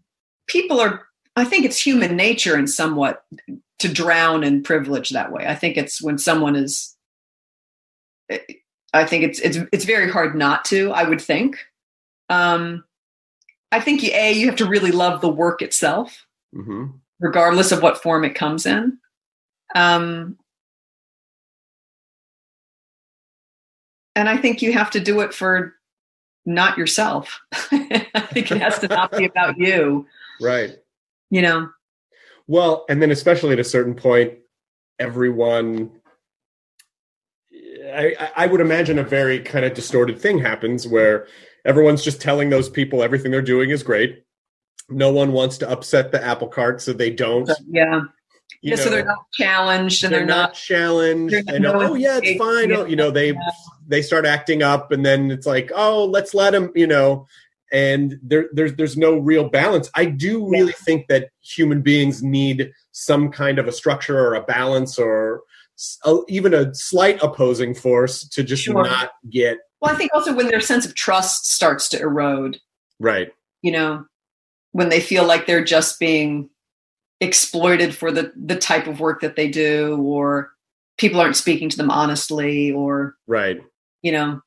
people are, I think it's human nature and somewhat to drown in privilege that way. I think it's when someone is, I think it's, it's, it's very hard not to, I would think. Um, I think, you, A, you have to really love the work itself, mm-hmm. regardless of what form it comes in. Um, and I think you have to do it for not yourself. I think it has to not be about you. Right. You know? Well, and then especially at a certain point, everyone, I, I would imagine a very kind of distorted thing happens where everyone's just telling those people everything they're doing is great. No one wants to upset the apple cart, so they don't. So, yeah. yeah know, so they're not challenged, and they're, they're not, not challenged. They're not and no oh yeah, it's fine. Oh, you know, they yeah. they start acting up, and then it's like, oh, let's let them. You know, and there there's there's no real balance. I do really yeah. think that human beings need some kind of a structure or a balance or a, even a slight opposing force to just sure. not get. Well, I think also when their sense of trust starts to erode. Right. You know, when they feel like they're just being exploited for the, the type of work that they do, or people aren't speaking to them honestly, or, right. you know,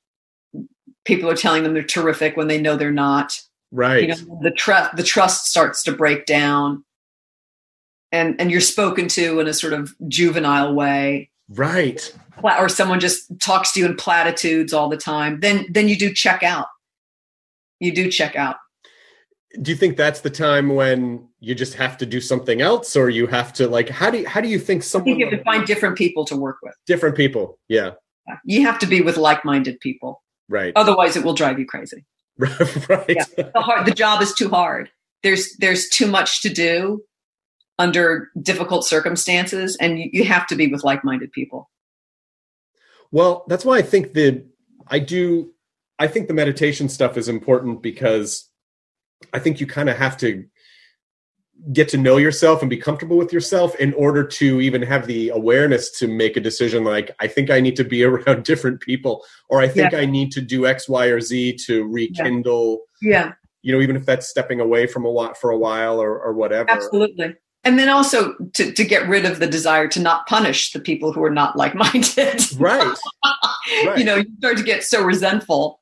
people are telling them they're terrific when they know they're not. Right. You know, the trust, the trust starts to break down, and, and you're spoken to in a sort of juvenile way. Right. Or someone just talks to you in platitudes all the time. Then, then you do check out. You do check out. Do you think that's the time when you just have to do something else, or you have to, like, how do you, how do you think someone, I think you have to find different people to work with. Different people. Yeah. You have to be with like-minded people. Right. Otherwise it will drive you crazy. Right. Yeah. The hard, the job is too hard. There's, there's too much to do under difficult circumstances, and you, you have to be with like-minded people. Well, that's why I think the, I do, I think the meditation stuff is important, because I think you kind of have to get to know yourself and be comfortable with yourself in order to even have the awareness to make a decision. Like, I think I need to be around different people, or I think yeah. I need to do X, Y, or Z to rekindle, yeah. yeah. you know, even if that's stepping away from a lot for a while, or, or whatever. Absolutely. And then also to, to get rid of the desire to not punish the people who are not like-minded. Right. right. You know, you start to get so resentful.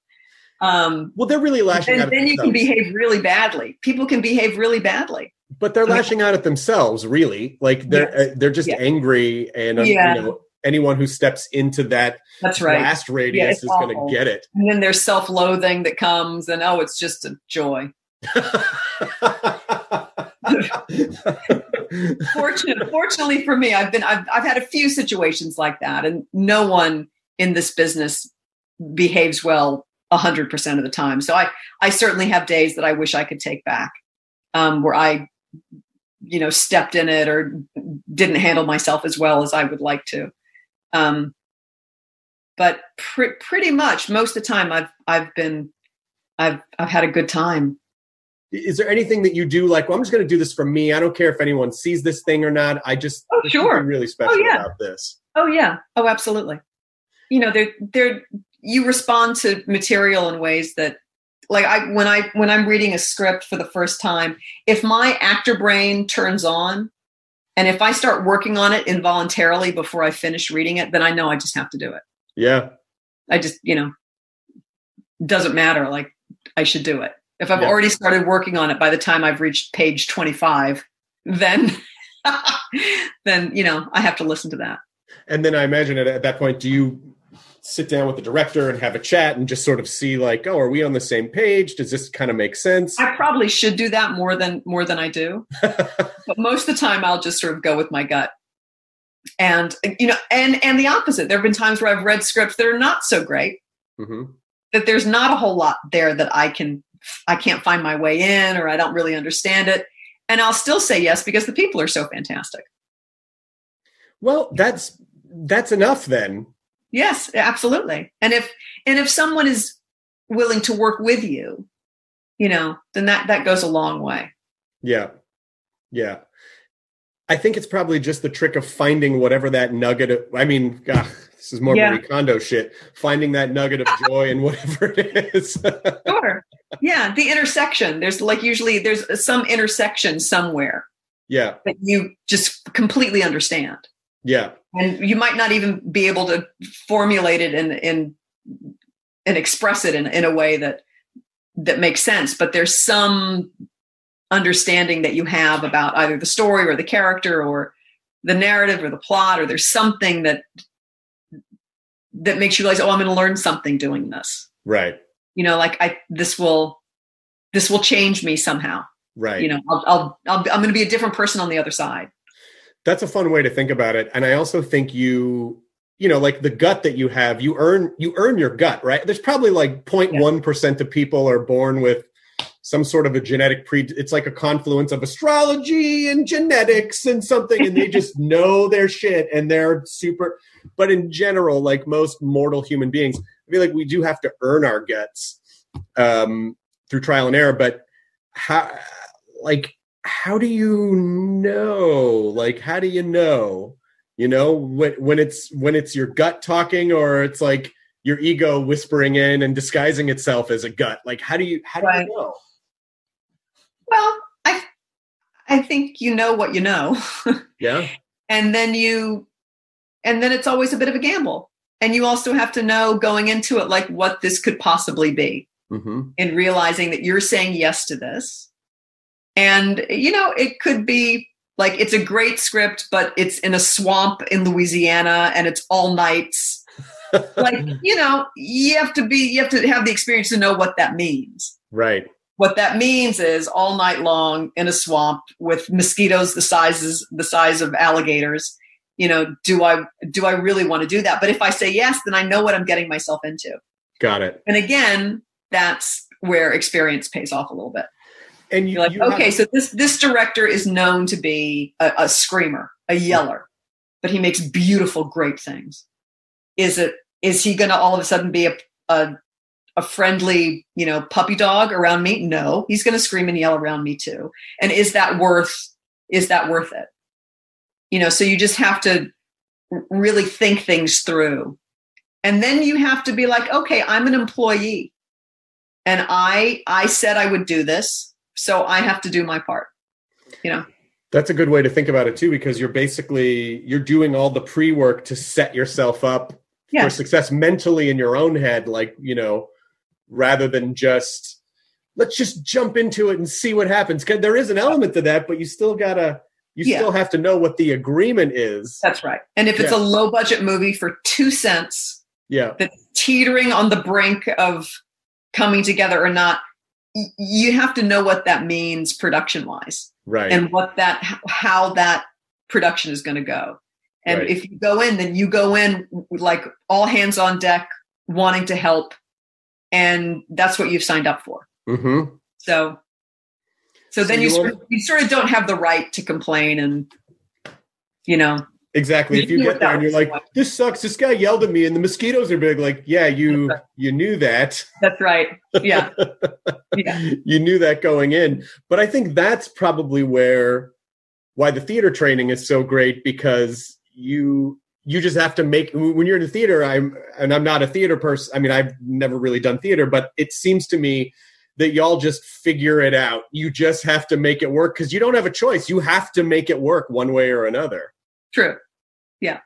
Um, well, they're really lashing out at themselves. And then you can behave really badly. People can behave really badly. But they're lashing out at themselves, really. Like, they're yes. uh, they're just yes. angry, and uh, yeah. you know, anyone who steps into that That's right. blast radius yeah, is going to get it. And then there's self-loathing that comes, and oh, it's just a joy. fortunately, fortunately for me, I've been I've I've had a few situations like that, and no one in this business behaves well one hundred percent of the time. So I, I certainly have days that I wish I could take back, um, where I, you know, stepped in it or didn't handle myself as well as I would like to. Um, but pr- pretty much most of the time I've, I've been, I've, I've had a good time. Is there anything that you do like, well, I'm just going to do this for me. I don't care if anyone sees this thing or not. I just, oh, sure. really special oh, yeah. about this. Oh yeah. Oh, absolutely. You know, they're, they're, you respond to material in ways that, like, I, when I, when I'm reading a script for the first time, if my actor brain turns on, and if I start working on it involuntarily before I finish reading it, then I know I just have to do it. Yeah. I just, you know, doesn't matter. Like, I should do it. If I've yeah. already started working on it by the time I've reached page twenty-five, then, then, you know, I have to listen to that. And then I imagine at, at that point, do you sit down with the director and have a chat and just sort of see, like, oh, are we on the same page? Does this kind of make sense? I probably should do that more than, more than I do. But most of the time I'll just sort of go with my gut, and, you know, and, and the opposite. There've been times where I've read scripts that are not so great, mm-hmm. that there's not a whole lot there that I can, I can't find my way in, or I don't really understand it. And I'll still say yes, because the people are so fantastic. Well, that's, that's enough then. Yes, absolutely. And if, and if someone is willing to work with you, you know, then that, that goes a long way. Yeah. Yeah. I think it's probably just the trick of finding whatever that nugget of, I mean, ugh, this is more yeah. Marie Kondo shit, finding that nugget of joy in whatever it is. Sure. Yeah. The intersection. There's like, usually there's some intersection somewhere. Yeah. That you just completely understand. Yeah. And you might not even be able to formulate it and, and, and express it in, in a way that, that makes sense, but there's some understanding that you have about either the story or the character or the narrative or the plot, or there's something that, that makes you realize, oh, I'm going to learn something doing this. Right. You know, like I, this will, this will change me somehow. Right. You know, I'll, I'll, I'll I'm going to be a different person on the other side. That's a fun way to think about it. And I also think you, you know, like the gut that you have, you earn, you earn your gut, right? There's probably like zero point one percent yeah. of people are born with some sort of a genetic pre, it's like a confluence of astrology and genetics and something, and they just know their shit and they're super, but in general, like most mortal human beings, I feel like we do have to earn our guts um, through trial and error, but how, like, how do you know? Like, how do you know, you know, when, when it's, when it's your gut talking, or it's like your ego whispering in and disguising itself as a gut? Like, how do you, how do right. you know? Well, I think you know what you know. Yeah. And then you, and then it's always a bit of a gamble. And you also have to know going into it, like what this could possibly be, mm-hmm. and realizing that you're saying yes to this. And, you know, it could be like, it's a great script, but it's in a swamp in Louisiana and it's all nights. Like, you know, you have to be, you have to have the experience to know what that means. Right. What that means is all night long in a swamp with mosquitoes, the sizes, the size of alligators. You know, do I, do I really want to do that? But if I say yes, then I know what I'm getting myself into. Got it. And again, that's where experience pays off a little bit. And you, you're like, you okay, have... so this, this director is known to be a, a screamer, a yeller, but he makes beautiful, great things. Is it, is he going to all of a sudden be a, a, a friendly, you know, puppy dog around me? No, he's going to scream and yell around me too. And is that worth, is that worth it? You know, so you just have to really think things through. And then you have to be like, okay, I'm an employee and I, I said I would do this. So I have to do my part, you know? That's a good way to think about it too, because you're basically, you're doing all the pre-work to set yourself up yeah. for success mentally in your own head. Like, you know, rather than just, let's just jump into it and see what happens. 'Cause there is an element to that, but you still gotta, you yeah. still have to know what the agreement is. That's right. And if it's yeah. a low budget movie for two cents, yeah, that's teetering on the brink of coming together or not, you have to know what that means production wise. Right. And what that, how that production is going to go. And right. if you go in, then you go in like all hands on deck, wanting to help. And that's what you've signed up for. Mm-hmm. So So, so then you, you, sort of, you sort of don't have the right to complain and, you know. Exactly. You if you get there and you're like, like, this sucks. This guy yelled at me and the mosquitoes are big. Like, yeah, you right. you knew that. That's right. Yeah. yeah. You knew that going in. But I think that's probably where, why the theater training is so great, because you you just have to make, when you're in the theater, I'm and I'm not a theater person. I mean, I've never really done theater, but it seems to me that y'all just figure it out. You just have to make it work because you don't have a choice. You have to make it work one way or another. True. Yeah.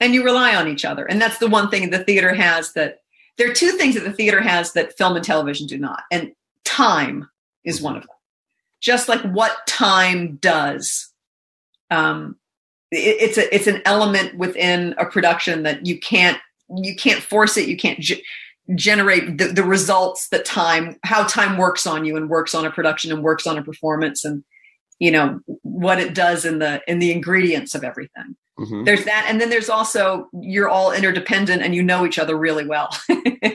And you rely on each other. And that's the one thing the theater has that there are two things that the theater has that film and television do not. And time is one of them. Just like what time does. Um, it, it's a, it's an element within a production that you can't, you can't force it. You can't ju- generate the, the results that time, how time works on you and works on a production and works on a performance and, you know, what it does in the, in the ingredients of everything. Mm-hmm. There's that. And then there's also, you're all interdependent and you know each other really well,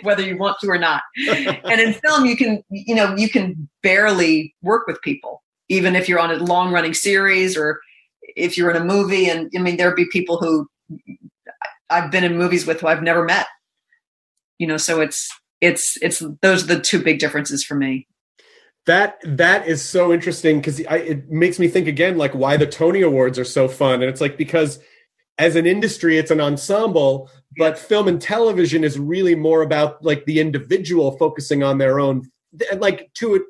whether you want to or not. And in film, you can, you know, you can barely work with people, even if you're on a long running series or if you're in a movie. And I mean, there'd be people who I've been in movies with who I've never met. You know, so it's, it's, it's, those are the two big differences for me. That, that is so interesting because it makes me think again, like why the Tony Awards are so fun. And it's like, because as an industry, it's an ensemble, but film and television is really more about like the individual focusing on their own, like to it,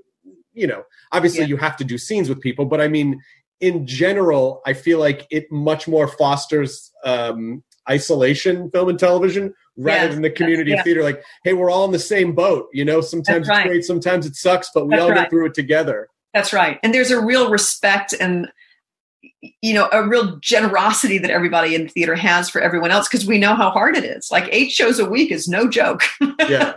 you know, obviously yeah. you have to do scenes with people, but I mean, in general, I feel like it much more fosters, um, isolation, film and television, rather yeah, than the community yeah. theater. Like, hey, we're all in the same boat. You know, sometimes right. it's great, sometimes it sucks, but we that's all right. get through it together. That's right. And there's a real respect and, you know, a real generosity that everybody in the theater has for everyone else because we know how hard it is. Like eight shows a week is no joke. yeah.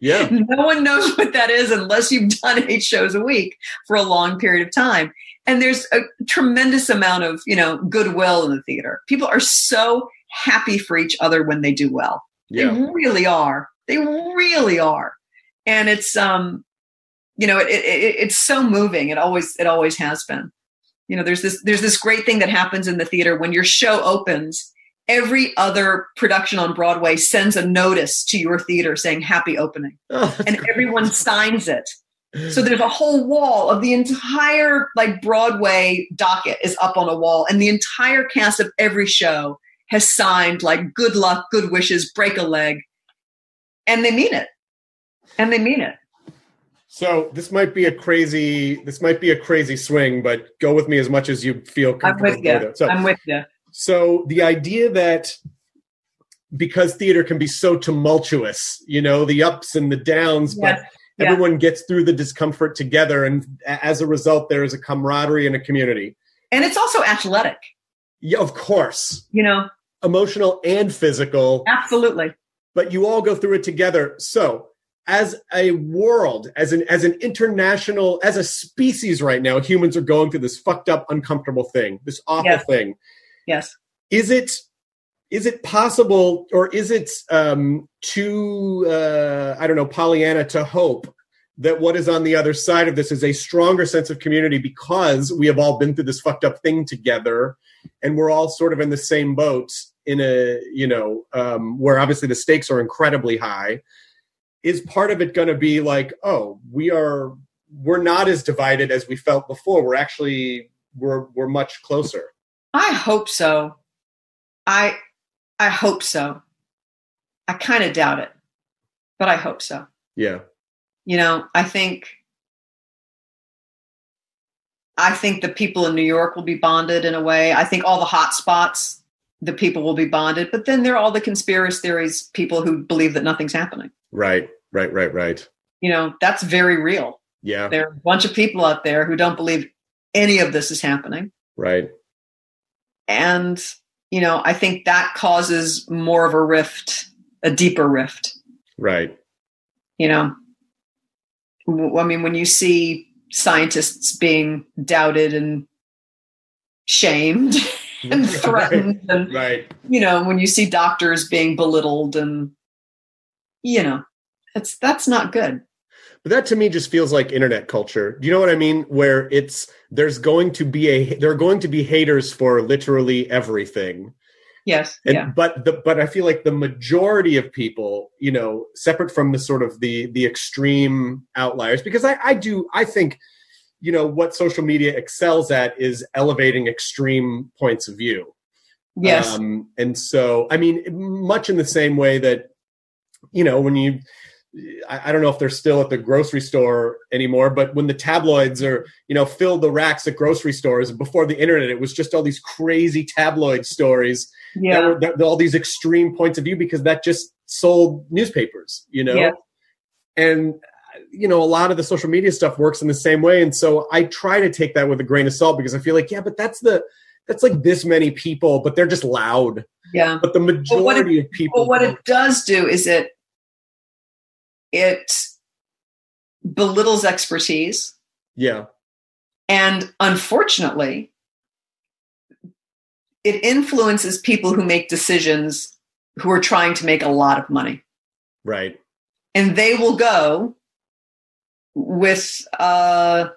Yeah. No one knows what that is unless you've done eight shows a week for a long period of time. And there's a tremendous amount of, you know, goodwill in the theater. People are so happy for each other when they do well. Yeah. They really are. They really are. And it's, um, you know, it, it, it's so moving. It always, it always has been, you know, there's this, there's this great thing that happens in the theater when your show opens, every other production on Broadway sends a notice to your theater saying happy opening oh, and great. Everyone signs it. So there's a whole wall of the entire like Broadway docket is up on a wall and the entire cast of every show has signed like good luck, good wishes, break a leg. And they mean it. And they mean it. So this might be a crazy, this might be a crazy swing, but go with me as much as you feel comfortable. I'm with you. So, I'm with you. So the idea that because theater can be so tumultuous, you know, the ups and the downs, yes. but everyone yeah. gets through the discomfort together. And as a result, there is a camaraderie and a community. And it's also athletic. Yeah, of course. You know, emotional and physical. Absolutely. But you all go through it together. So as a world, as an as an international, as a species right now, humans are going through this fucked up, uncomfortable thing, this awful yes. thing. Yes. Is it is it possible, or is it um, too, uh, I don't know, Pollyanna to hope that what is on the other side of this is a stronger sense of community because we have all been through this fucked up thing together, and we're all sort of in the same boat in a, you know, um, where obviously the stakes are incredibly high. Is part of it going to be like, oh, we are, we're not as divided as we felt before. We're actually, we're, we're much closer. I hope so. I, I hope so. I kind of doubt it, but I hope so. Yeah. You know, I think, I think the people in New York will be bonded in a way. I think all the hot spots, the people will be bonded, but then there are all the conspiracy theories, people who believe that nothing's happening. Right. Right, right, right. You know, that's very real. Yeah. There are a bunch of people out there who don't believe any of this is happening. Right. And, you know, I think that causes more of a rift, a deeper rift. Right. You know, I mean, when you see scientists being doubted and shamed and threatened, right. and, right. you know, when you see doctors being belittled and, you know, it's, that's not good. But that to me just feels like internet culture. Do you know what I mean? Where it's, there's going to be a, there are going to be haters for literally everything. Yes. And, yeah. But the, but I feel like the majority of people, you know, separate from the sort of the, the extreme outliers, because I, I do, I think, you know, what social media excels at is elevating extreme points of view. Yes. Um, and so, I mean, much in the same way that, you know, when you, I don't know if they're still at the grocery store anymore, but when the tabloids are, you know, filled the racks at grocery stores, before the internet, it was just all these crazy tabloid stories, yeah. that were, that, all these extreme points of view, because that just sold newspapers, you know? Yeah. And, you know, a lot of the social media stuff works in the same way. And so I try to take that with a grain of salt, because I feel like, yeah, but that's the, that's like this many people, but they're just loud. Yeah. But the majority of people. Well, what it does do is it, it belittles expertise. Yeah. And unfortunately, it influences people who make decisions who are trying to make a lot of money. Right. And they will go with uh,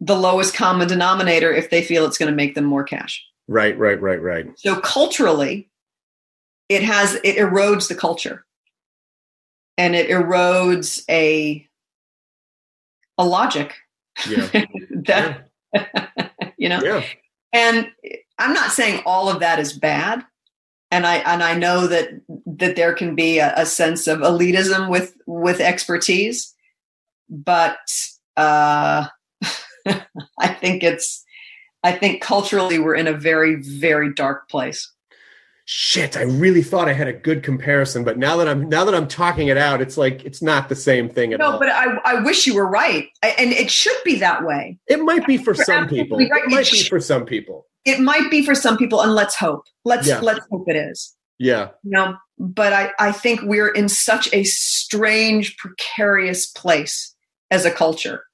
the lowest common denominator if they feel it's going to make them more cash. Right, right, right, right. So culturally, it has, it erodes the culture. And it erodes a a logic. Yeah. that, yeah. you know? Yeah. And I'm not saying all of that is bad. And I and I know that that there can be a, a sense of elitism with, with expertise, but uh, I think it's I think culturally we're in a very, very dark place. Shit, I really thought I had a good comparison, but now that I'm now that I'm talking it out, it's like it's not the same thing at all. No, but I I wish you were right, I, and it should be that way. It might be for some people. Right. It might be for some people. It might be for some people, and let's hope. Let's yeah. let's hope it is. Yeah. You know, but I I think we're in such a strange, precarious place as a culture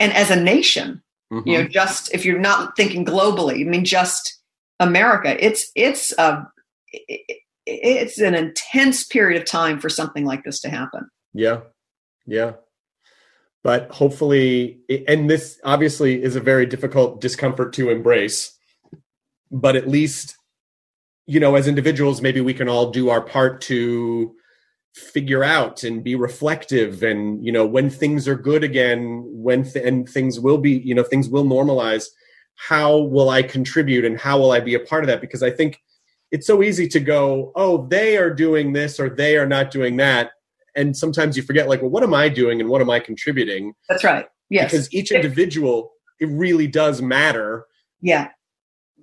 and as a nation. Mm-hmm. You know, just if you're not thinking globally, I mean, just America. It's it's a uh, it's an intense period of time for something like this to happen. Yeah. Yeah. But hopefully, and this obviously is a very difficult discomfort to embrace, but at least, you know, as individuals, maybe we can all do our part to figure out and be reflective and, you know, when things are good again, when, th- and things will be, you know, things will normalize, how will I contribute and how will I be a part of that? Because I think it's so easy to go, oh, they are doing this or they are not doing that. And sometimes you forget, like, well, what am I doing and what am I contributing? That's right. Yes. Because each individual, it really does matter. Yeah.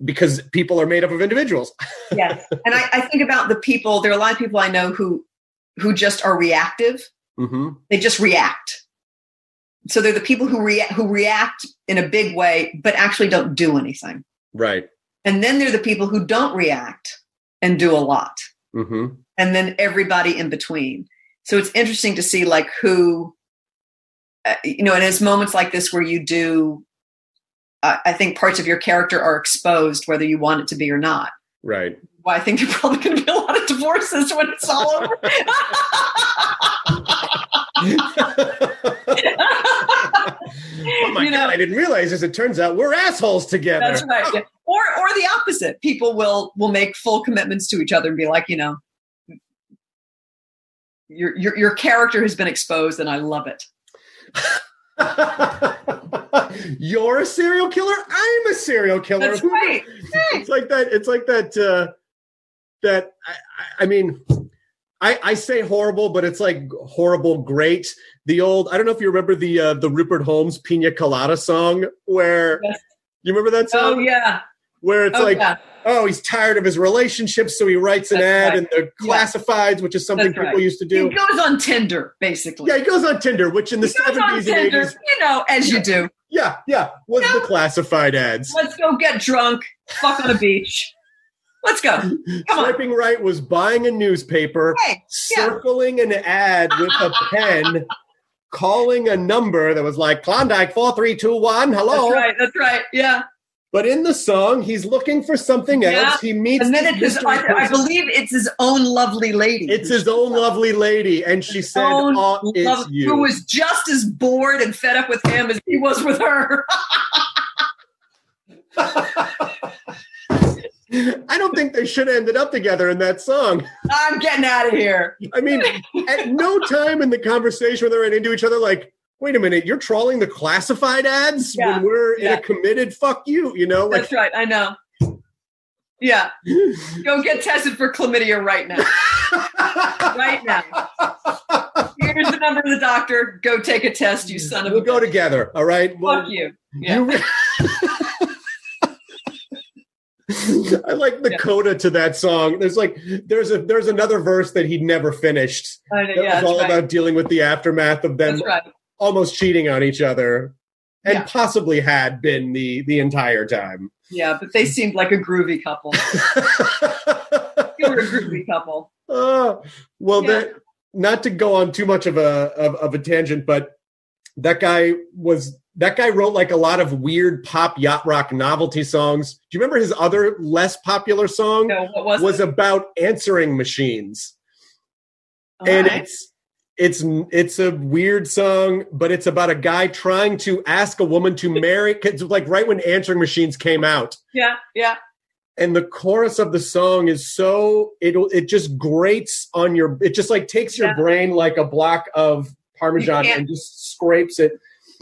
Because people are made up of individuals. Yes. And I, I think about the people, there are a lot of people I know who, who just are reactive. Mm-hmm. They just react. So they're the people who react, who react in a big way, but actually don't do anything. Right. And then they're the people who don't react and do a lot. Mm-hmm. And then everybody in between. So it's interesting to see, like, who, uh, you know, and it's moments like this where you do, uh, I think parts of your character are exposed, whether you want it to be or not. Right. Well, I think there's probably going to be a lot of divorces when it's all over. Oh my you know, God, I didn't realize, as it turns out, we're assholes together. That's right. Oh. Or or the opposite. People will will make full commitments to each other and be like, you know, your your, your character has been exposed and I love it. You're a serial killer. I'm a serial killer. That's right. Hey. It's like that. It's like that. Uh, that I, I mean, I, I say horrible, but it's like horrible great. The old. I don't know if you remember the uh, the Rupert Holmes Pina Colada song where yes. You remember that song. Oh yeah. Where it's oh, like, yeah. oh, he's tired of his relationship, so he writes an That's ad right. and they're classifieds, yeah. which is something That's people right. used to do. He goes on Tinder, basically. Yeah, he goes on Tinder, which in the seventies and eighties, you know, as you do. Yeah, yeah. Was you know, the classified ads? Let's go get drunk, fuck on a beach. Let's go. Come on. Swiping right was buying a newspaper, hey, yeah. circling an ad with a pen. Calling a number that was like Klondike four three two one. Hello. That's right. That's right. Yeah. But in the song, he's looking for something yeah. else. He meets. And then it's his, I, I believe it's his own lovely lady. It's his own lovely lady, and she his said, "Oh, it's love, you." Who was just as bored and fed up with him as he was with her. I don't think they should have ended up together in that song. I'm getting out of here. I mean, at no time in the conversation were they ran into each other like, wait a minute, you're trawling the classified ads yeah, when we're yeah. in a committed fuck you, you know? Like, that's right, I know. Yeah. Go get tested for chlamydia right now. Right now. Here's the number of the doctor. Go take a test, you son of we'll a bitch. We'll go together, all right? Fuck well, you. Yeah. you re- I like the yeah. coda to that song. There's like, there's a there's another verse that he never finished. I know, that yeah, was all right. about dealing with the aftermath of them. That's right. Almost cheating on each other, and yeah. possibly had been the the entire time. Yeah, but they seemed like a groovy couple. They were a groovy couple. Uh, well, yeah. that, not to go on too much of a of, of a tangent, but that guy was that guy wrote like a lot of weird pop yacht rock novelty songs. Do you remember his other less popular song? No, what was was it? About answering machines, All and right. it's. It's it's a weird song, but it's about a guy trying to ask a woman to marry. It's like right when answering machines came out. Yeah, yeah. And the chorus of the song is so it it just grates on your. It just like takes your yeah. brain like a block of Parmesan and just scrapes it.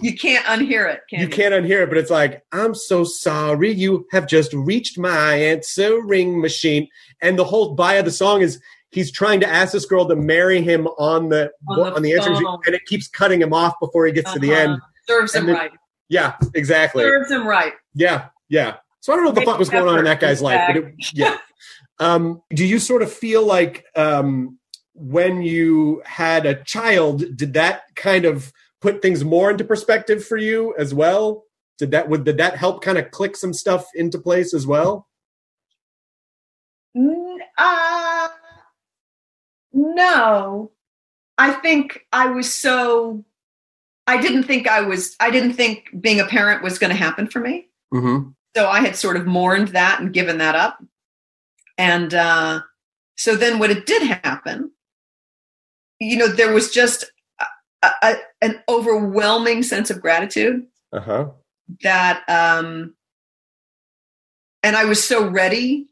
You can't unhear it. Can you, you can't unhear it, but it's like, I'm so sorry, you have just reached my answering machine. And the whole bio of the song is. He's trying to ask this girl to marry him on the on the, on the answering machine, and it keeps cutting him off before he gets uh-huh. to the end. Serves and him then, right. Yeah, exactly. Serves him right. Yeah, yeah. So I don't know what the fuck was going on in that guy's life, but it, yeah. um, do you sort of feel like um, when you had a child, did that kind of put things more into perspective for you as well? Did that would did that help kind of click some stuff into place as well? Mm, uh No, I think I was so, I didn't think I was, I didn't think being a parent was going to happen for me. Mm-hmm. So I had sort of mourned that and given that up. And uh, so then when it did happen, you know, there was just a, a, an overwhelming sense of gratitude uh-huh. that, um, and I was so ready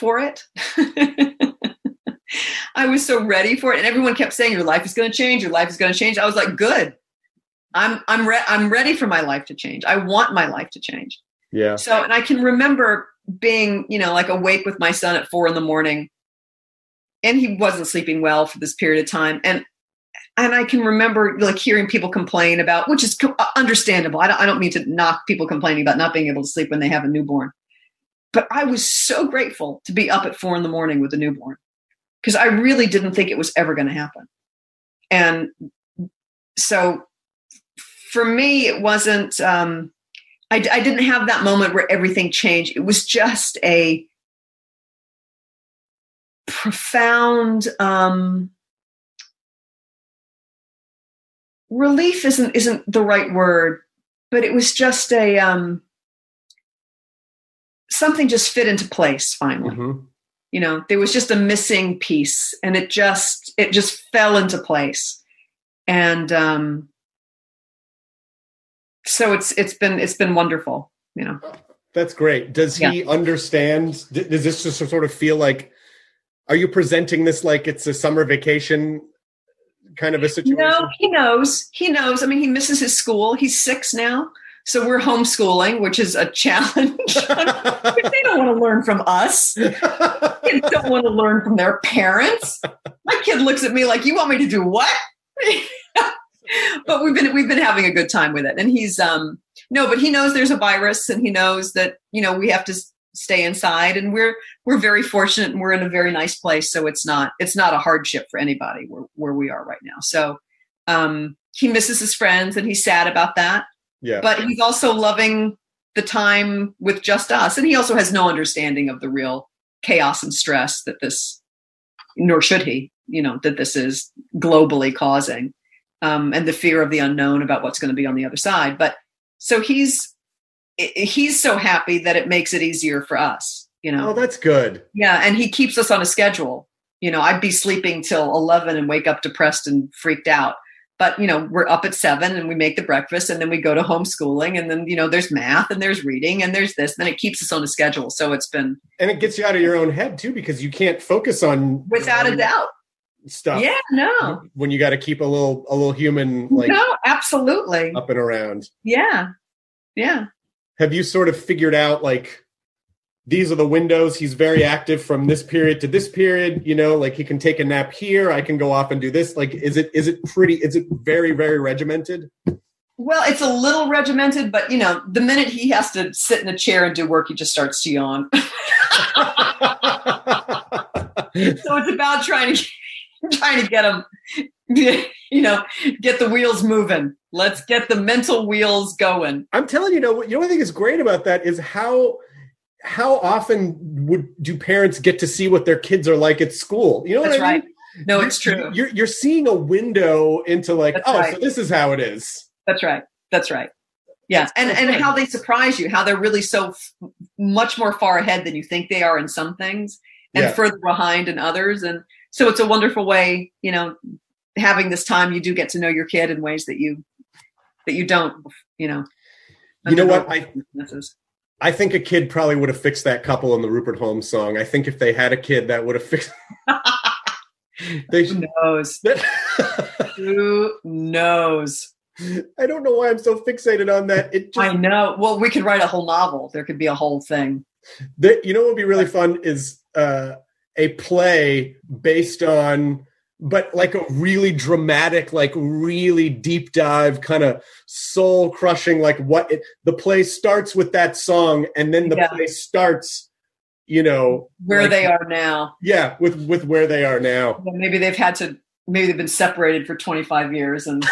for it. I was so ready for it. And everyone kept saying, your life is going to change. Your life is going to change. I was like, good. I'm, I'm, re- I'm ready for my life to change. I want my life to change. Yeah. So, and I can remember being, you know, like awake with my son at four in the morning and he wasn't sleeping well for this period of time. And And I can remember like hearing people complain about, which is understandable. I don't, I don't mean to knock people complaining about not being able to sleep when they have a newborn. But I was so grateful to be up at four in the morning with a newborn because I really didn't think it was ever going to happen. And so for me, it wasn't, um, I, I didn't have that moment where everything changed. It was just a profound, um, relief isn't, isn't the right word, but it was just a, um, something just fit into place finally. Mm-hmm. You know, there was just a missing piece and it just, it just fell into place. And, um, so it's, it's been, it's been wonderful, you know. That's great. Does he yeah. understand? Does this just sort of feel like, are you presenting this like it's a summer vacation kind of a situation? No, he knows. He knows. I mean, he misses his school. He's six now. So we're homeschooling, which is a challenge. They don't want to learn from us. Kids don't want to learn from their parents. My kid looks at me like, you want me to do what? But we've been we've been having a good time with it. And he's um no, but he knows there's a virus and he knows that, you know, we have to stay inside, and we're we're very fortunate and we're in a very nice place. So it's not it's not a hardship for anybody where, where we are right now. So um he misses his friends and he's sad about that. Yeah. But he's also loving the time with just us. And he also has no understanding of the real chaos and stress that this, nor should he, you know, that this is globally causing. Um, and the fear of the unknown about what's going to be on the other side. But so he's, he's so happy that it makes it easier for us, you know? Oh, that's good. Yeah. And he keeps us on a schedule. You know, I'd be sleeping till eleven and wake up depressed and freaked out. But, you know, we're up at seven and we make the breakfast and then we go to homeschooling and then, you know, there's math and there's reading and there's this, and it keeps us on a schedule. So it's been. And it gets you out of your own head too, because you can't focus on. Without a doubt. Stuff. Yeah, no. When you got to keep a little, a little human, like no, absolutely up and around. Yeah, yeah. Have you sort of figured out like these are the windows? He's very active from this period to this period. You know, like he can take a nap here. I can go off and do this. Like, is it is it pretty? Is it very very regimented? Well, it's a little regimented, but you know, the minute he has to sit in a chair and do work, he just starts to yawn. So it's about trying to. Trying to get them, you know, get the wheels moving. Let's get the mental wheels going. I'm telling you, know, the only thing that's great about that is how how often would do parents get to see what their kids are like at school? You know that's what I right. mean? No, you're, it's true. You're you're seeing a window into like, that's oh, right. so this is how it is. That's right. That's right. Yeah, and and how they surprise you, how they're really so f- much more far ahead than you think they are in some things, and yeah. further behind in others, and. So it's a wonderful way, you know, having this time, you do get to know your kid in ways that you, that you don't, you know. You know what? I, I think a kid probably would have fixed that couple in the Rupert Holmes song. I think if they had a kid, that would have fixed. they, Who knows? Who knows? I don't know why I'm so fixated on that. It just, I know. Well, we could write a whole novel. There could be a whole thing. They, you know what would be really fun is... uh a play based on, but like a really dramatic, like really deep dive kind of soul crushing, like what it, the play starts with that song. And then the yeah. play starts, you know, where like, they are now. Yeah. With, with where they are now. Yeah, maybe they've had to, maybe they've been separated for twenty-five years and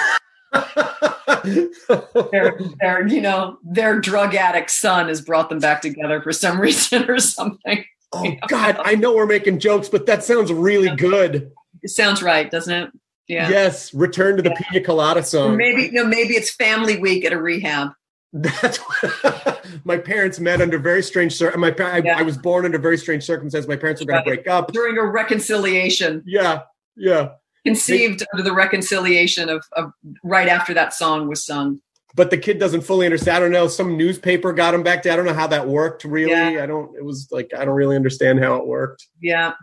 their, their, you know, their drug addict son has brought them back together for some reason or something. Oh, God, I know we're making jokes, but that sounds really good. It sounds right, doesn't it? Yeah. Yes, return to the yeah. Pina Colada song. Maybe no, maybe it's family week at a rehab. That's what, my parents met under very strange circumstances. My yeah. I, I was born under very strange circumstances. My parents were going right. to break up. During a reconciliation. Yeah, yeah. Conceived they, under the reconciliation of, of right after that song was sung. But the kid doesn't fully understand. I don't know. Some newspaper got him back to, I don't know how that worked really. Yeah. I don't, it was like, I don't really understand how it worked. Yeah.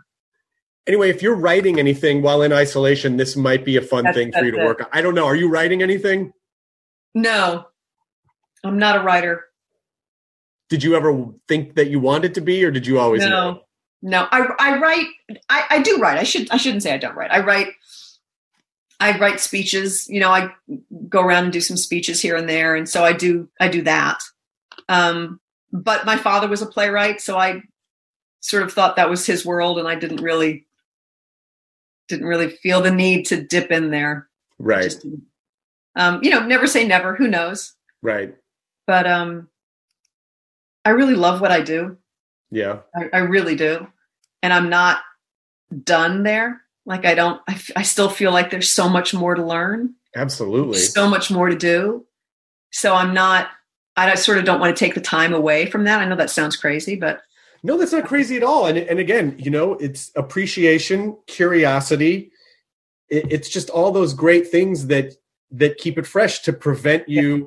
Anyway, if you're writing anything while in isolation, this might be a fun that's, thing for you to it. work on. I don't know. Are you writing anything? No, I'm not a writer. Did you ever think that you wanted to be, or did you always? No, know? no, I, I write. I, I do write. I should, I shouldn't say I don't write. I write I write speeches, you know, I go around and do some speeches here and there. And so I do, I do that. Um, but my father was a playwright, so I sort of thought that was his world, and I didn't really, didn't really feel the need to dip in there. Right. Just, um, you know, never say never, who knows? Right. But um, I really love what I do. Yeah. I, I really do. And I'm not done there. Like I don't, I, I still feel like there's so much more to learn. Absolutely. So much more to do. So I'm not, I, I sort of don't want to take the time away from that. I know that sounds crazy, but. No, that's not crazy at all. And and again, you know, it's appreciation, curiosity. It, it's just all those great things that, that keep it fresh to prevent you. Yeah.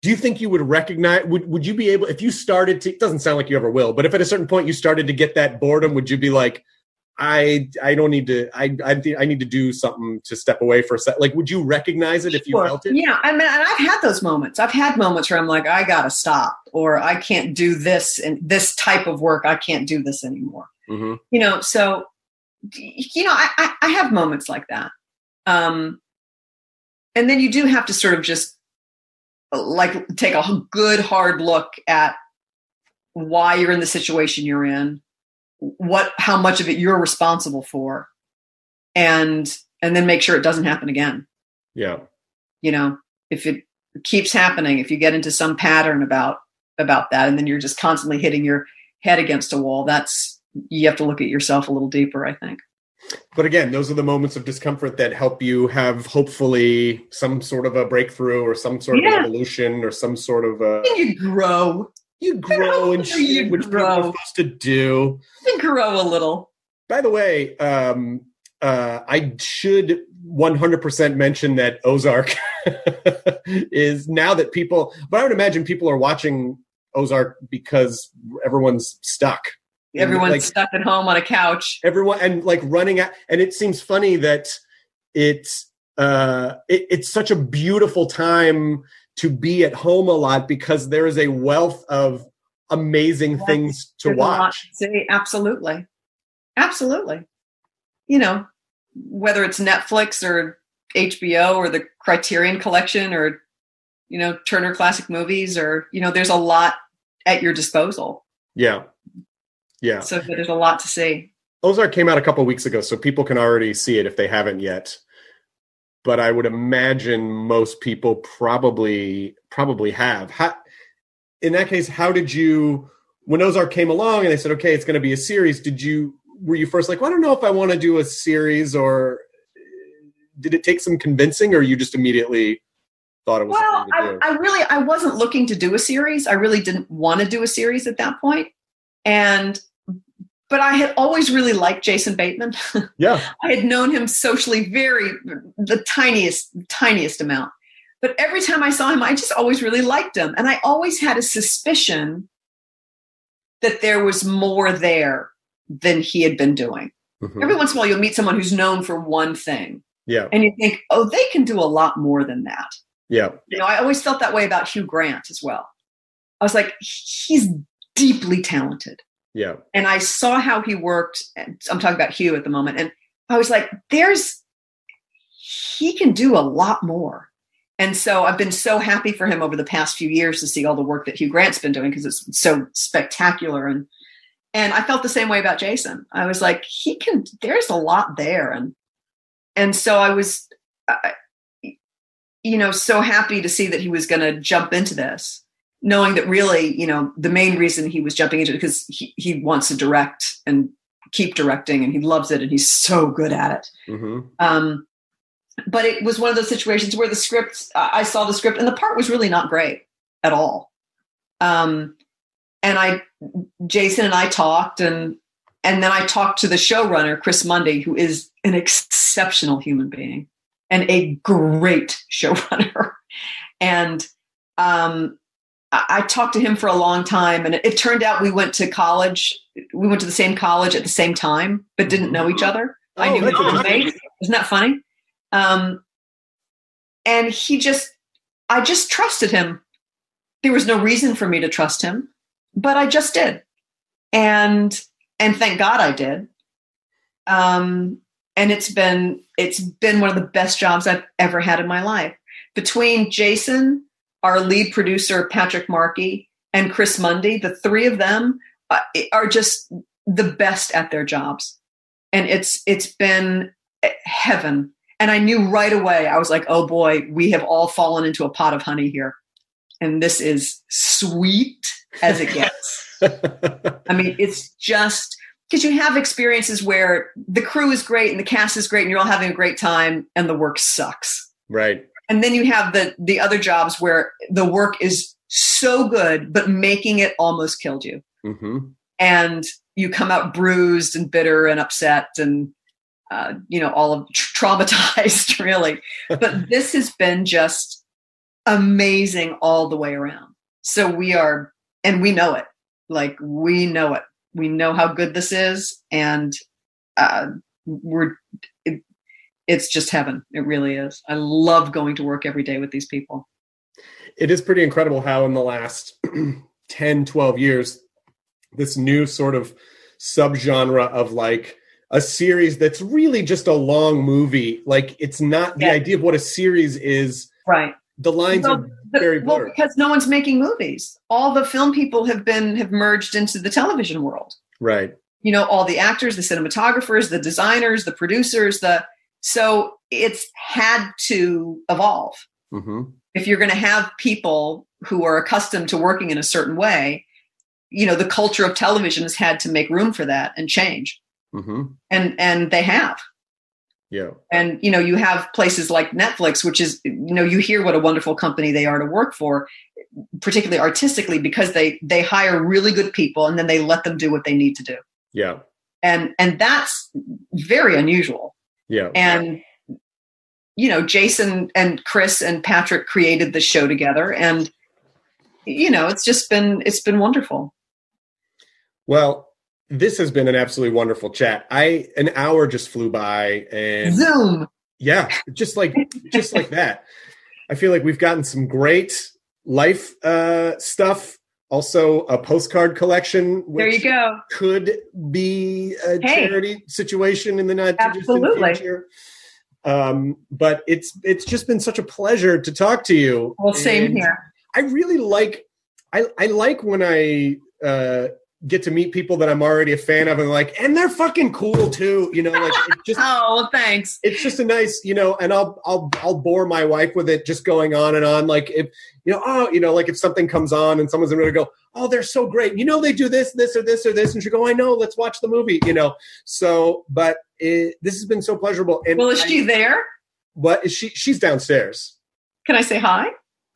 Do you think you would recognize, would, would you be able, if you started to, it doesn't sound like you ever will, but if at a certain point you started to get that boredom, would you be like, I I don't need to I I think I need to do something to step away for a sec? Like, would you recognize it if you sure. felt it? Yeah, I mean, and I've had those moments. I've had moments where I'm like, I gotta stop, or I can't do this and this type of work. I can't do this anymore. Mm-hmm. You know, so you know, I, I I have moments like that, um, and then you do have to sort of just like take a good hard look at why you're in the situation you're in. What, how much of it you're responsible for, and, and then make sure it doesn't happen again. Yeah. You know, if it keeps happening, if you get into some pattern about, about that, and then you're just constantly hitting your head against a wall, that's, you have to look at yourself a little deeper, I think. But again, those are the moments of discomfort that help you have hopefully some sort of a breakthrough or some sort yeah. of evolution or some sort of a, you grow. You grow and shit, which people are supposed to do. You grow a little. By the way, um, uh, I should one hundred percent mention that Ozark is now that people, but I would imagine people are watching Ozark because everyone's stuck. Everyone's like, stuck at home on a couch. Everyone, and like running out. And it seems funny that it's, uh, it, it's such a beautiful time to be at home a lot, because there is a wealth of amazing yes, things to watch. See, absolutely. Absolutely. You know, whether it's Netflix or H B O or the Criterion Collection or, you know, Turner Classic Movies, or, you know, there's a lot at your disposal. Yeah. Yeah. So there's a lot to see. Ozark came out a couple of weeks ago, so people can already see it if they haven't yet. But I would imagine most people probably probably have. How, in that case, how did you, when Ozark came along and they said, okay, it's going to be a series, did you, were you first like, well, I don't know if I want to do a series, or did it take some convincing, or you just immediately thought it was well, something to do? Well, I, I really, I wasn't looking to do a series. I really didn't want to do a series at that point. And but I had always really liked Jason Bateman. Yeah. I had known him socially very, the tiniest, tiniest amount. But every time I saw him, I just always really liked him. And I always had a suspicion that there was more there than he had been doing. Mm-hmm. Every once in a while, you'll meet someone who's known for one thing. Yeah. And you think, oh, they can do a lot more than that. Yeah. You know, I always felt that way about Hugh Grant as well. I was like, he's deeply talented. Yeah. And I saw how he worked. And I'm talking about Hugh at the moment. And I was like, there's, he can do a lot more. And so I've been so happy for him over the past few years to see all the work that Hugh Grant's been doing, because it's so spectacular. And, and I felt the same way about Jason. I was like, he can, there's a lot there. And, and so I was, I, you know, so happy to see that he was going to jump into this, knowing that really, you know, the main reason he was jumping into it, because he, he wants to direct and keep directing, and he loves it, and he's so good at it. Mm-hmm. Um, but it was one of those situations where the script, I saw the script, and the part was really not great at all. Um, and I, Jason and I talked, and and then I talked to the showrunner, Chris Mundy, who is an exceptional human being and a great showrunner. And, um, I talked to him for a long time, and it turned out we went to college. We went to the same college at the same time, but didn't know each other. Oh, I knew him from Bates. Isn't that funny? Um, and he just, I just trusted him. There was no reason for me to trust him, but I just did. And, and thank God I did. Um, And it's been, it's been one of the best jobs I've ever had in my life. Between Jason, our lead producer, Patrick Markey, and Chris Mundy, the three of them are just the best at their jobs. And it's, it's been heaven. And I knew right away, I was like, oh boy, we have all fallen into a pot of honey here. And this is sweet as it gets. I mean, it's just, because you have experiences where the crew is great and the cast is great and you're all having a great time and the work sucks. Right. And then you have the, the other jobs where the work is so good, but making it almost killed you. Mm-hmm. And you come out bruised and bitter and upset and, uh, you know, all of tra- traumatized really. But this has been just amazing all the way around. So we are, and we know it, like we know it. We know how good this is, and uh, we're it, it's just heaven. It really is. I love going to work every day with these people. It is pretty incredible how in the last ten, twelve years, this new sort of subgenre of like a series that's really just a long movie. Like it's not yeah. the idea of what a series is. Right. The lines well, are very blurred. Well, because no one's making movies. All the film people have been have merged into the television world. Right. You know, all the actors, the cinematographers, the designers, the producers, the so it's had to evolve. Mm-hmm. If you're going to have people who are accustomed to working in a certain way, you know, the culture of television has had to make room for that and change. Mm-hmm. And and they have. Yeah. And, you know, you have places like Netflix, which is, you know, you hear what a wonderful company they are to work for, particularly artistically, because they they hire really good people and then they let them do what they need to do. Yeah. And and that's very unusual. Yeah. And, yeah. you know, Jason and Chris and Patrick created the show together. And, you know, it's just been it's been wonderful. Well, this has been an absolutely wonderful chat. I an hour just flew by and Zoom. Yeah, just like just like that. I feel like we've gotten some great life uh, stuff. Also, a postcard collection. Which there you go. Could be a hey. charity situation in the not too distant future. Um, but it's it's just been such a pleasure to talk to you. Well, same and here. I really like. I I like when I. Uh, get to meet people that I'm already a fan of and like, and they're fucking cool too. You know, like it just, oh, thanks. It's just a nice, you know, and I'll, I'll, I'll bore my wife with it just going on and on. Like if, you know, oh, you know, like if something comes on and someone's going to go, oh, they're so great. You know, they do this, this or this or this. And she'll go, I know, let's watch the movie, you know? So, but it, this has been so pleasurable. And well, is I, she there? What is she? She's downstairs. Can I say hi?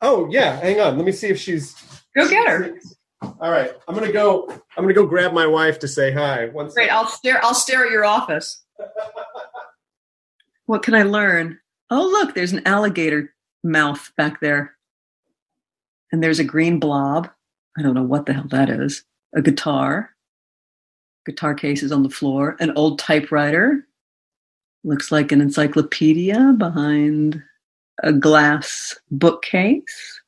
Oh yeah. Hang on. Let me see if she's. Go get her. All right, I'm gonna go. I'm gonna go grab my wife to say hi. One Great, second. I'll stare. I'll stare at your office. What can I learn? Oh, look, there's an alligator mouth back there, and there's a green blob. I don't know what the hell that is. A guitar. Guitar case is on the floor. An old typewriter. Looks like an encyclopedia behind a glass bookcase.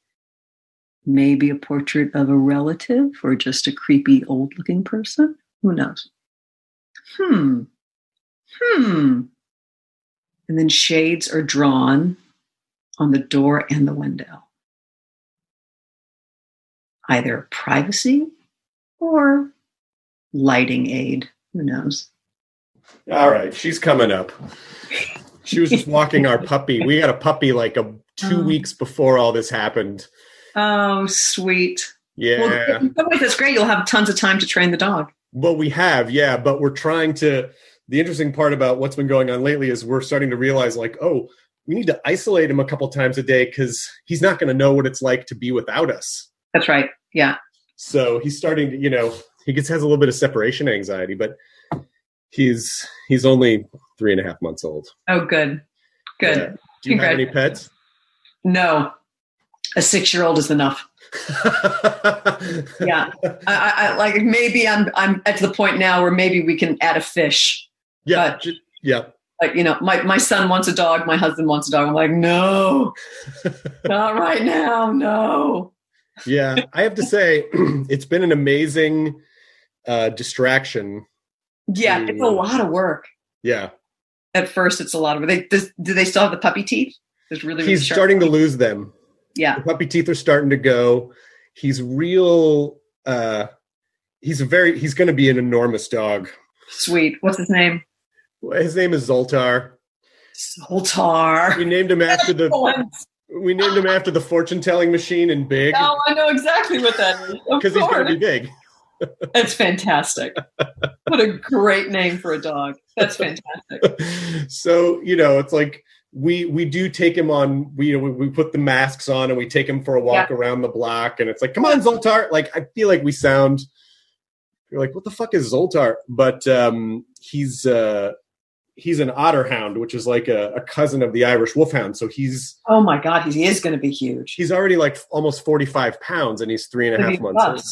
Maybe a portrait of a relative or just a creepy old-looking person. Who knows? Hmm. Hmm. And then shades are drawn on the door and the window. Either privacy or lighting aid. Who knows? All right. She's coming up. She was just walking our puppy. We got a puppy like a, two um, weeks before all this happened. Oh, sweet. Yeah. Well, in some ways, that's great. You'll have tons of time to train the dog. Well, we have, yeah. But we're trying to, the interesting part about what's been going on lately is we're starting to realize like, oh, we need to isolate him a couple times a day because he's not going to know what it's like to be without us. That's right. Yeah. So he's starting to, you know, he gets has a little bit of separation anxiety, but he's he's only three and a half months old. Oh, good. Good. Yeah. Do you Congrats. have any pets? No. A six-year-old is enough. Yeah, I, I, like maybe I'm I'm at the point now where maybe we can add a fish. Yeah, but, just, yeah. Like you know, my, my son wants a dog. My husband wants a dog. I'm like, no, not right now, no. Yeah, I have to say, it's been an amazing uh, distraction. Yeah, to, it's a lot of work. Yeah. at first it's a lot of, they, does, do they still have the puppy teeth? There's really, really He's sharp starting ones. to lose them. Yeah. The puppy teeth are starting to go. He's real, uh, he's a very, he's going to be an enormous dog. Sweet. What's his name? His name is Zoltar. Zoltar. We named him after the, we named him after the fortune telling machine in Big. Oh, I know exactly what that is. Because he's going to be big. That's fantastic. What a great name for a dog. That's fantastic. So, you know, it's like we we do take him on, we you know, we put the masks on and we take him for a walk yeah. around the block, and it's like, come on, Zoltar. Like, I feel like we sound, you're like, what the fuck is Zoltar? But um, he's uh, he's an otterhound, which is like a, a cousin of the Irish wolfhound. So he's oh my god, he is going to be huge. He's already like almost forty-five pounds, and he's three and a half months old.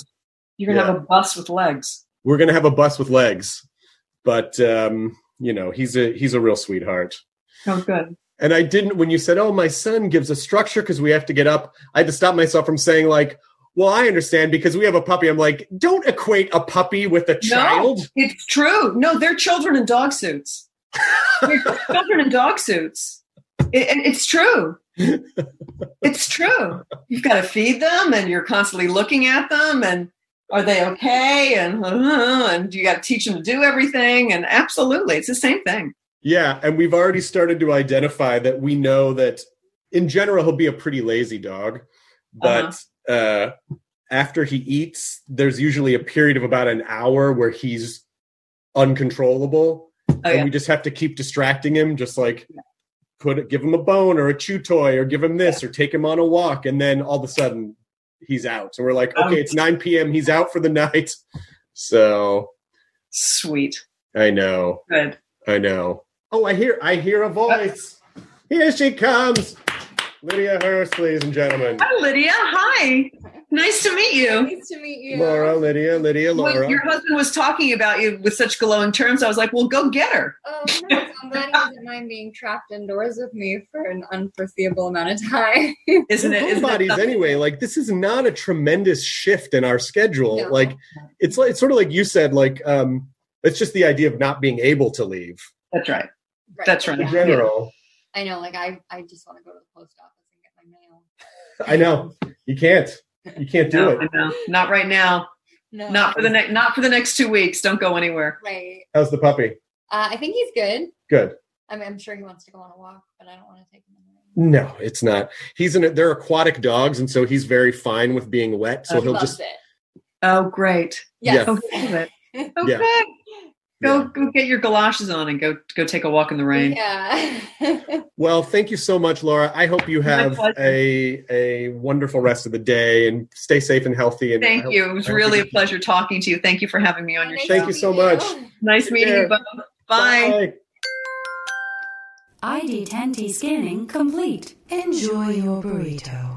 You're going to yeah. have a bus with legs. We're going to have a bus with legs. But, um, you know, he's a he's a real sweetheart. Oh, good. And I didn't, when you said, oh, my son gives a structure because we have to get up, I had to stop myself from saying, like, well, I understand because we have a puppy. I'm like, don't equate a puppy with a no, child. It's true. No, they're children in dog suits. They're children in dog suits. It, and it's true. It's true. You've got to feed them, and you're constantly looking at them, and are they okay? And uh, and you got to teach them to do everything. And absolutely, it's the same thing. Yeah. And we've already started to identify that we know that in general, he'll be a pretty lazy dog. But uh-huh. uh, after he eats, there's usually a period of about an hour where he's uncontrollable. Oh, and yeah. we just have to keep distracting him, just like yeah. put give him a bone or a chew toy or give him this yeah. or take him on a walk. And then all of a sudden, he's out. So we're like, okay, it's nine p.m. He's out for the night. So sweet. I know. Good. I know. Oh, I hear I hear a voice. Oh. Here she comes. Lydia Hearst, ladies and gentlemen. Hi, Lydia. Hi. Nice to meet you. Nice to meet you. Laura, Lydia, Lydia, Laura. When your husband was talking about you with such glowing terms, I was like, well, go get her. Oh, no. I'm glad he doesn't mind being trapped indoors with me for an unforeseeable amount of time. Isn't it? Isn't bodies it anyway. Like, this is not a tremendous shift in our schedule. No. Like, it's like, it's sort of like you said, like, um, it's just the idea of not being able to leave. That's right. right. That's right. In yeah. general. I know. Like, I, I just want to go to the post office and get my mail. I know. You can't. You can't do no, it. No. Not right now. No. Not for the next. Not for the next two weeks. Don't go anywhere. Right. How's the puppy? Uh, I think he's good. Good. I mean, I'm sure he wants to go on a walk, but I don't want to take him. No, it's not. He's in. A, they're aquatic dogs, and so he's very fine with being wet. So oh, he'll just. It. Oh, great! Yes. yes. Okay. okay. Yeah. Go, yeah. go get your galoshes on and go, go take a walk in the rain. Yeah. Well, thank you so much, Laura. I hope you have a a wonderful rest of the day and stay safe and healthy. And thank hope, you. It was I really a pleasure talking to you. Thank you for having me on your nice show. Thank you so much. Nice meeting yeah. you both. Bye. Bye. I D ten T scanning complete. Enjoy your burrito.